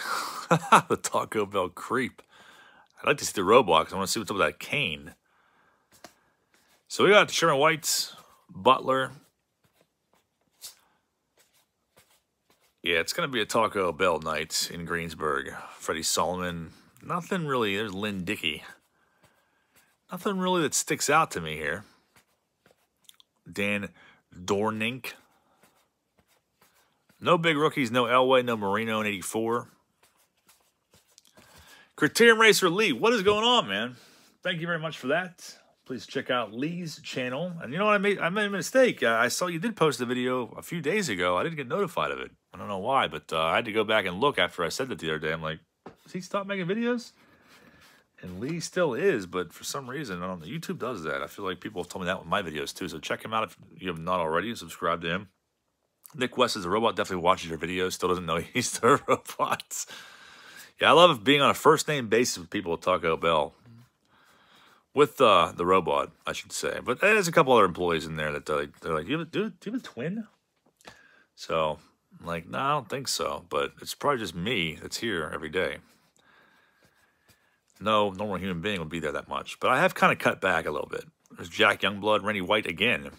The Taco Bell creep. I'd like to see the Roblox. I want to see what's up with that cane. So we got Sherman White, Butler. Yeah, it's going to be a Taco Bell night in Greensburg. Freddie Solomon. Nothing really. There's Lynn Dickey. Nothing really that sticks out to me here. Dan Dornink. No big rookies. No Elway. No Marino in 84. Criterium Racer Lee. What is going on, man? Thank you very much for that. Please check out Lee's channel. And you know what? I made a mistake. I saw you did post a video a few days ago. I didn't get notified of it. I don't know why, but I had to go back and look after I said that the other day. I'm like, does he stop making videos? And Lee still is, but for some reason, I don't know. YouTube does that. I feel like people have told me that with my videos too. So check him out if you have not already. Subscribe to him. Nick West is the robot. Definitely watches your videos. Still doesn't know he's the robot. Yeah, I love being on a first-name basis with people at Taco Bell. With the robot, I should say. But there's a couple other employees in there that they're like, do you have a twin? So I'm like, no, I don't think so. But it's probably just me that's here every day. No normal human being would be there that much. But I have kind of cut back a little bit. There's Jack Youngblood, Randy White again.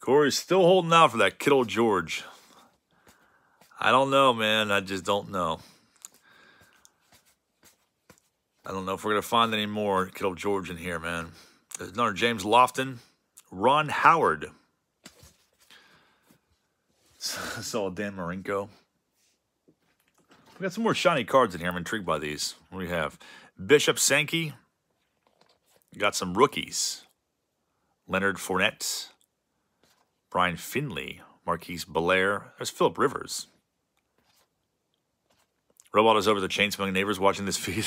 Corey's still holding out for that Kittle George. I don't know, man. I just don't know. I don't know if we're going to find any more Kittle George in here, man. There's another James Lofton. Ron Howard. I saw Dan Marinko. We got some more shiny cards in here. I'm intrigued by these. What do we have? Bishop Sankey. Got some rookies. Leonard Fournette. Brian Finley. Marquise Belair. There's Philip Rivers. Robot is over the chain smoking neighbors watching this feed.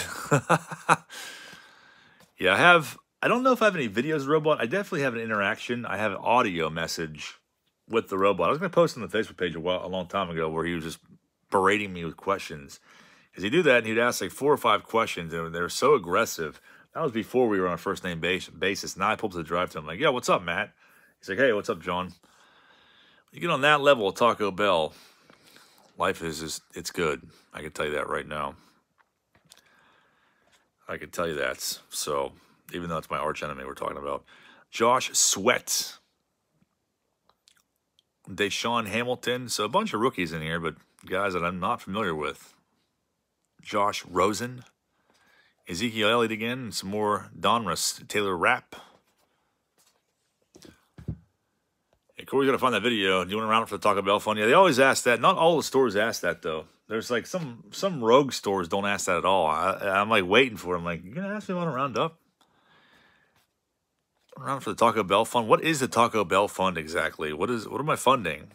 Yeah, I don't know if I have any videos of Robot. I definitely have an interaction. I have an audio message with the Robot. I was going to post on the Facebook page a long time ago where he was just berating me with questions. Because he'd do that and he'd ask like 4 or 5 questions and they were so aggressive. That was before we were on a first name basis. Now I pull up to the drive to him like, yo, what's up, Matt? He's like, hey, what's up, John? You get on that level of Taco Bell. Life is just, it's good. I can tell you that right now. I can tell you that. So, even though it's my arch enemy we're talking about. Josh Sweat. Deshaun Hamilton. So, a bunch of rookies in here, but guys that I'm not familiar with. Josh Rosen. Ezekiel Elliott again. And some more Donruss. Taylor Rapp. Corey's going to find that video. Do you want to round up for the Taco Bell fun? Yeah, they always ask that. Not all the stores ask that, though. There's like some rogue stores don't ask that at all. I'm like waiting for them. I'm like, you're going to ask me about a round up? Round for the Taco Bell fund? What is the Taco Bell fund exactly? What am I funding?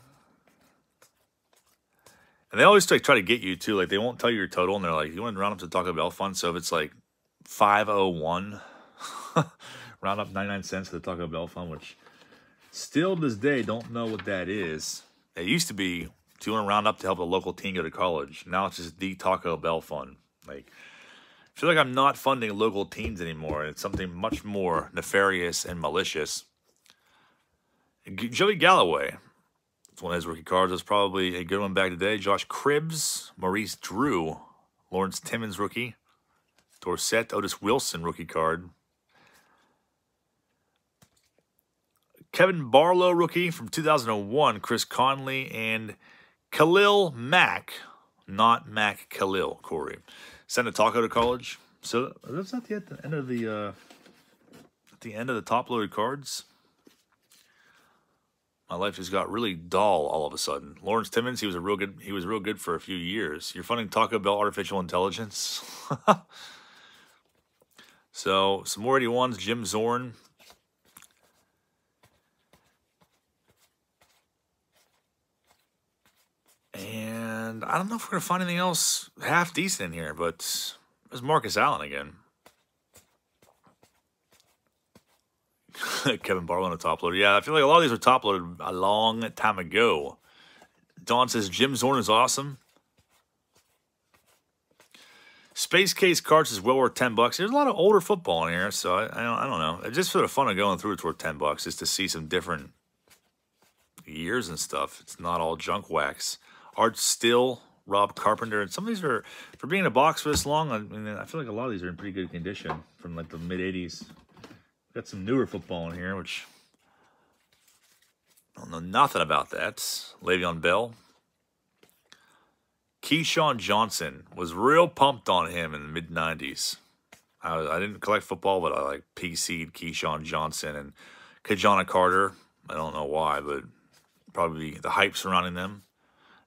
And they always like, try to get you, too. Like, they won't tell you your total, and they're like, you want to round up to the Taco Bell fund? So if it's like 501, round up 99 cents to the Taco Bell fund, which... Still to this day, don't know what that is. It used to be, do you want to round up to help a local teen go to college? Now it's just the Taco Bell fund. Like, I feel like I'm not funding local teens anymore. It's something much more nefarious and malicious. Joey Galloway. It's one of his rookie cards. That's probably a good one back today. Josh Cribbs, Maurice Drew, Lawrence Timmons rookie, Dorsett, Otis Wilson rookie card. Kevin Barlow rookie from 2001, Chris Conley, and Khalil Mack, not Mack Khalil, Corey. Sent a taco to college. So that's not yet the end of the at the end of the top loaded cards. My life just got really dull all of a sudden. Lawrence Timmons, he was real good for a few years. You're funding Taco Bell artificial intelligence. So some more 81s, Jim Zorn. And I don't know if we're gonna find anything else half decent in here, but there's Marcus Allen again. Kevin Barlow on a top loader. Yeah, I feel like a lot of these were top loaded a long time ago. Don says Jim Zorn is awesome. Space Case Cards is well worth $10. There's a lot of older football in here, so I don't know. Just for the fun of going through, it's worth $10 just to see some different years and stuff. It's not all junk wax. Art Still, Rob Carpenter, and some of these are, for being a box for this long, I mean, I feel like a lot of these are in pretty good condition from like the mid-'80s. Got some newer football in here, which I don't know nothing about that. Le'Veon Bell. Keyshawn Johnson, was real pumped on him in the mid-'90s. I didn't collect football, but I like PC'd Keyshawn Johnson and Kajana Carter. I don't know why, but probably the hype surrounding them.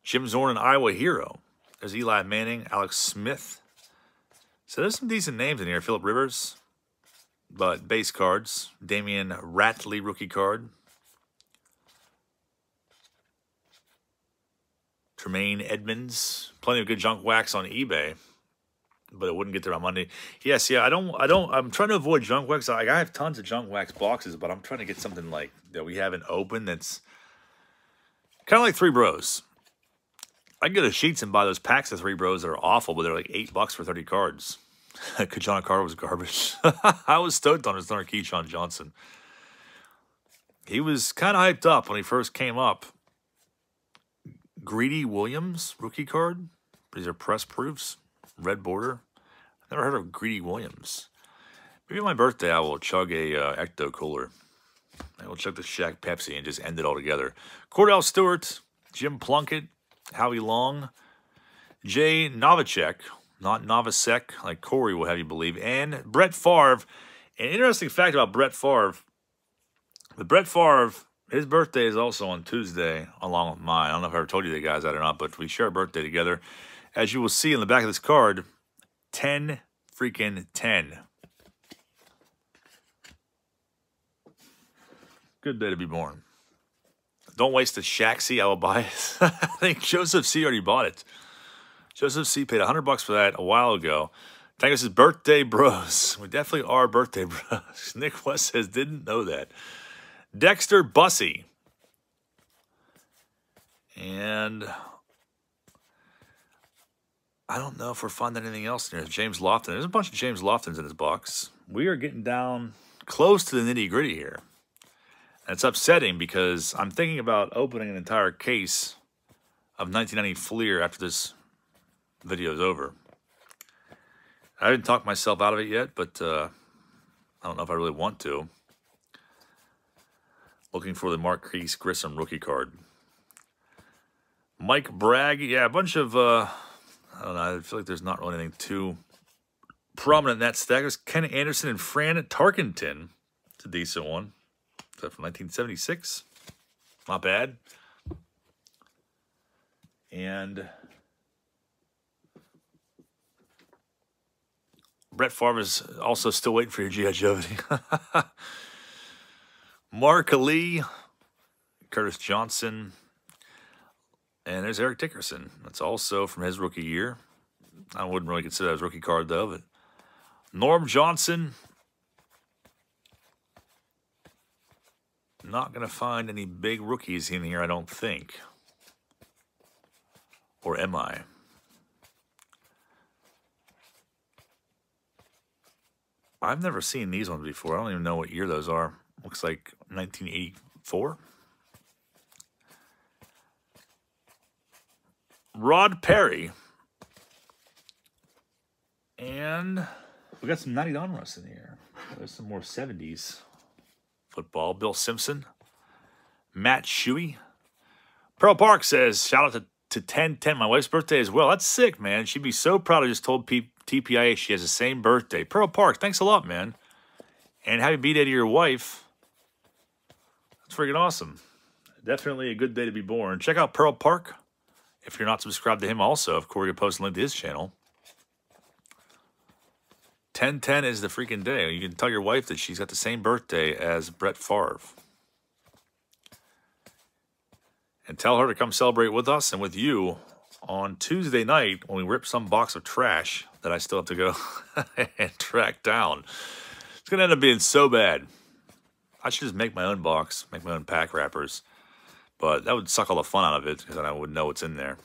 Jim Zorn, an Iowa hero. There's Eli Manning, Alex Smith. So there's some decent names in here. Philip Rivers, but base cards. Damian Ratley, rookie card. Tremaine Edmonds. Plenty of good junk wax on eBay, but it wouldn't get there on Monday. Yes, yeah, I'm trying to avoid junk wax. Like, I have tons of junk wax boxes, but I'm trying to get something like that we haven't opened that's kind of like Three Bros. I can go to Sheets and buy those packs of Three Bros that are awful, but they're like $8 for 30 cards. Kajana Carter was garbage. I was stoked on his Thunder Keyshawn Johnson. He was kind of hyped up when he first came up. Greedy Williams, rookie card. These are press proofs. Red border. I've never heard of Greedy Williams. Maybe on my birthday I will chug a Ecto Cooler. I will chug the Shaq Pepsi and just end it all together. Cordell Stewart, Jim Plunkett, Howie Long, Jay Novacek, not Novacek, like Corey will have you believe, and Brett Favre. An interesting fact about Brett Favre, his birthday is also on Tuesday, along with mine. I don't know if I ever told you that, guys, that or not, but we share a birthday together. As you will see in the back of this card, 10 freaking 10. Good day to be born. Don't waste the Shaxi, I will buy it. I think Joseph C. already bought it. Joseph C. paid $100 for that a while ago. Tango says, birthday bros. We definitely are birthday bros. Nick West says, didn't know that. Dexter Bussey. And I don't know if we're finding anything else in here. James Lofton. There's a bunch of James Loftons in this box. We are getting down close to the nitty-gritty here. It's upsetting because I'm thinking about opening an entire case of 1990 Fleer after this video is over. I didn't talk myself out of it yet, but I don't know if I really want to. Looking for the Marquise Grissom rookie card. Mike Bragg. Yeah, a bunch of, I don't know, I feel like there's not really anything too prominent in that stack. There's Ken Anderson and Fran Tarkenton. It's a decent one. Is that from 1976? Not bad. And Brett Favre is also still waiting for your G.I. Jovity. Mark Lee, Curtis Johnson, and there's Eric Dickerson. That's also from his rookie year. I wouldn't really consider that his rookie card, though. But Norm Johnson. Not going to find any big rookies in here, I don't think. Or am I? I've never seen these ones before. I don't even know what year those are. Looks like 1984. Rod Perry. And we got some 90 Donruss in here. There's some more 70s. Football, Bill Simpson. Matt Shuey. Pearl Park says, shout out to 1010. My wife's birthday as well. That's sick, man. She'd be so proud. I just told TPIA she has the same birthday. Pearl Park, thanks a lot, man. And happy birthday to your wife. That's freaking awesome. Definitely a good day to be born. Check out Pearl Park if you're not subscribed to him also. Of course, you'll post a link to his channel. 1010 is the freaking day. You can tell your wife that she's got the same birthday as Brett Favre. And tell her to come celebrate with us and with you on Tuesday night when we rip some box of trash that I still have to go and track down. It's going to end up being so bad. I should just make my own box, make my own pack wrappers. But that would suck all the fun out of it because then I would know what's in there.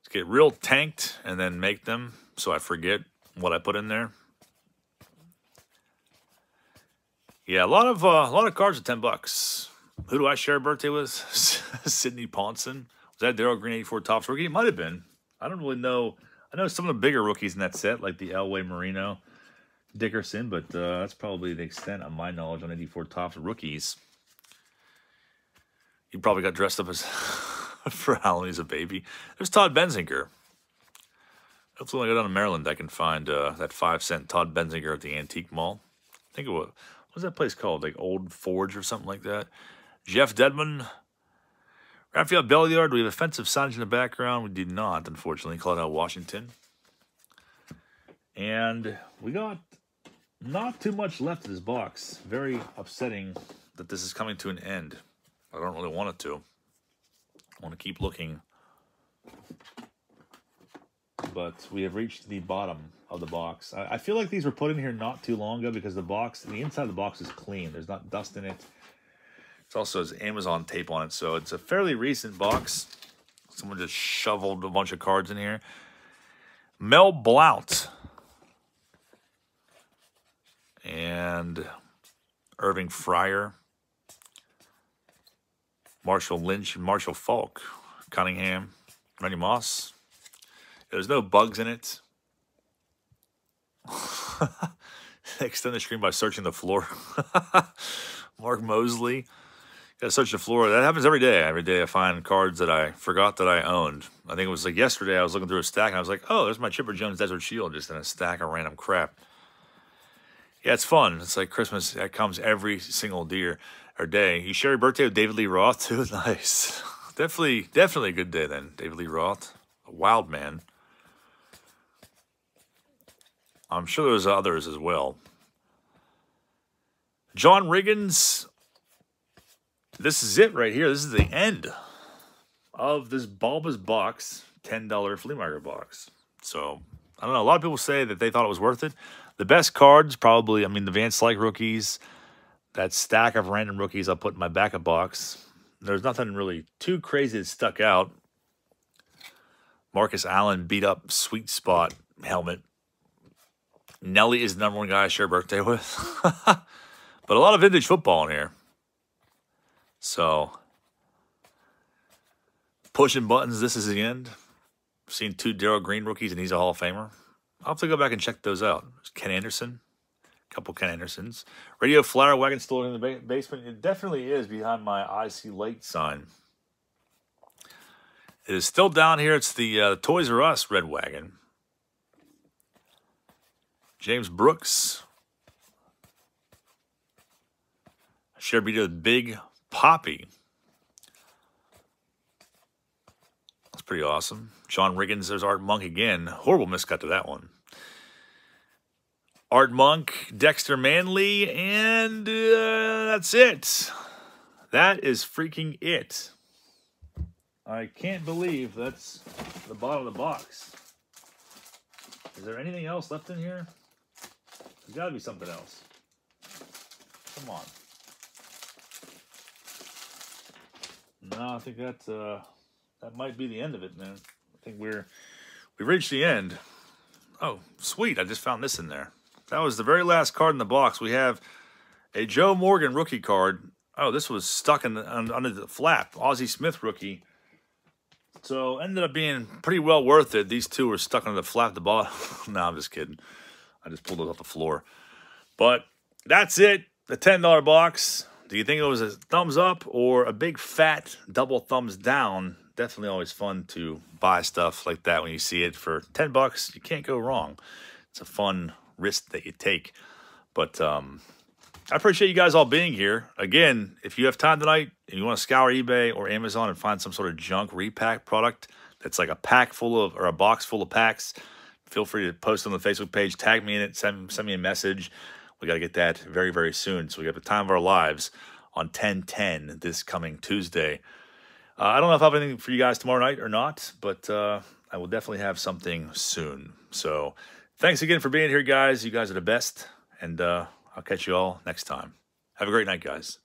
Let's get real tanked and then make them so I forget what I put in there. Yeah, a lot of cards are $10. Who do I share a birthday with? Sidney Ponson. Was that Darryl Green, 84 Topps rookie? It might have been. I don't really know. I know some of the bigger rookies in that set, like the Elway, Marino, Dickerson, but that's probably the extent of my knowledge on 84 Topps rookies. You probably got dressed up as for Halloween as a baby. There's Todd Benzinger. Hopefully, when I go down to Maryland, I can find that 5-cent Todd Benzinger at the Antique Mall. I think it was, what was that place called? Like Old Forge or something like that. Jeff Dedman. Rafael Belliard. Do we have offensive signage in the background? We did not, unfortunately. Claudel Washington. And we got not too much left of this box. Very upsetting that this is coming to an end. I don't really want it to. I want to keep looking. But we have reached the bottom of the box. I feel like these were put in here not too long ago because the box, the inside of the box is clean. There's not dust in it. It also has Amazon tape on it, so it's a fairly recent box. Someone just shoveled a bunch of cards in here. Mel Blount. And Irving Fryer. Marshall Lynch and Marshall Falk. Cunningham. Randy Moss. There's no bugs in it. Extend the screen by searching the floor. Mark Mosley. Gotta search the floor. That happens every day. Every day I find cards that I forgot that I owned. I think it was like yesterday I was looking through a stack and I was like, oh, there's my Chipper Jones Desert Shield just in a stack of random crap. Yeah, it's fun. It's like Christmas. That comes every single day. You share your birthday with David Lee Roth too? Nice. Definitely a good day then. David Lee Roth. A wild man. I'm sure there's others as well. John Riggins. This is it right here. This is the end of this Balbus box, $10 flea market box. So, I don't know. A lot of people say that they thought it was worth it. The best cards probably, I mean, the Van Slyke rookies, that stack of random rookies I put in my backup box. There's nothing really too crazy that stuck out. Marcus Allen beat up Sweet Spot helmet. Nelly is the number one guy I share birthday with. But a lot of vintage football in here. So, pushing buttons, this is the end. I've seen two Darryl Green rookies, and he's a Hall of Famer. I'll have to go back and check those out. There's Ken Anderson, a couple Ken Andersons. Radio Flyer Wagon still in the basement. It definitely is behind my IC Late sign. It is still down here. It's the Toys R Us Red Wagon. James Brooks. Shared video with Big Poppy. That's pretty awesome. John Riggins, there's Art Monk again. Horrible miscut to that one. Art Monk, Dexter Manley, and that's it. That is freaking it. I can't believe that's the bottom of the box. Is there anything else left in here? There's got to be something else. Come on. No, I think that might be the end of it, man. I think we reached the end. Oh, sweet. I just found this in there. That was the very last card in the box. We have a Joe Morgan rookie card. Oh, this was stuck in under the flap. Ozzie Smith rookie. So ended up being pretty well worth it. These two were stuck on the flat of the bottom. No, I'm just kidding. I just pulled it off the floor. But that's it. The $10 box. Do you think it was a thumbs up or a big fat double thumbs down? Definitely always fun to buy stuff like that when you see it for 10 bucks. You can't go wrong. It's a fun risk that you take. But I appreciate you guys all being here. Again, if you have time tonight and you want to scour eBay or Amazon and find some sort of junk repack product that's like a pack full of or a box full of packs, feel free to post on the Facebook page. Tag me in it. Send me a message. We got to get that very, very soon. So we got the time of our lives on 10/10 this coming Tuesday. I don't know if I have anything for you guys tomorrow night or not, but I will definitely have something soon. So thanks again for being here, guys. You guys are the best. And I'll catch you all next time. Have a great night, guys.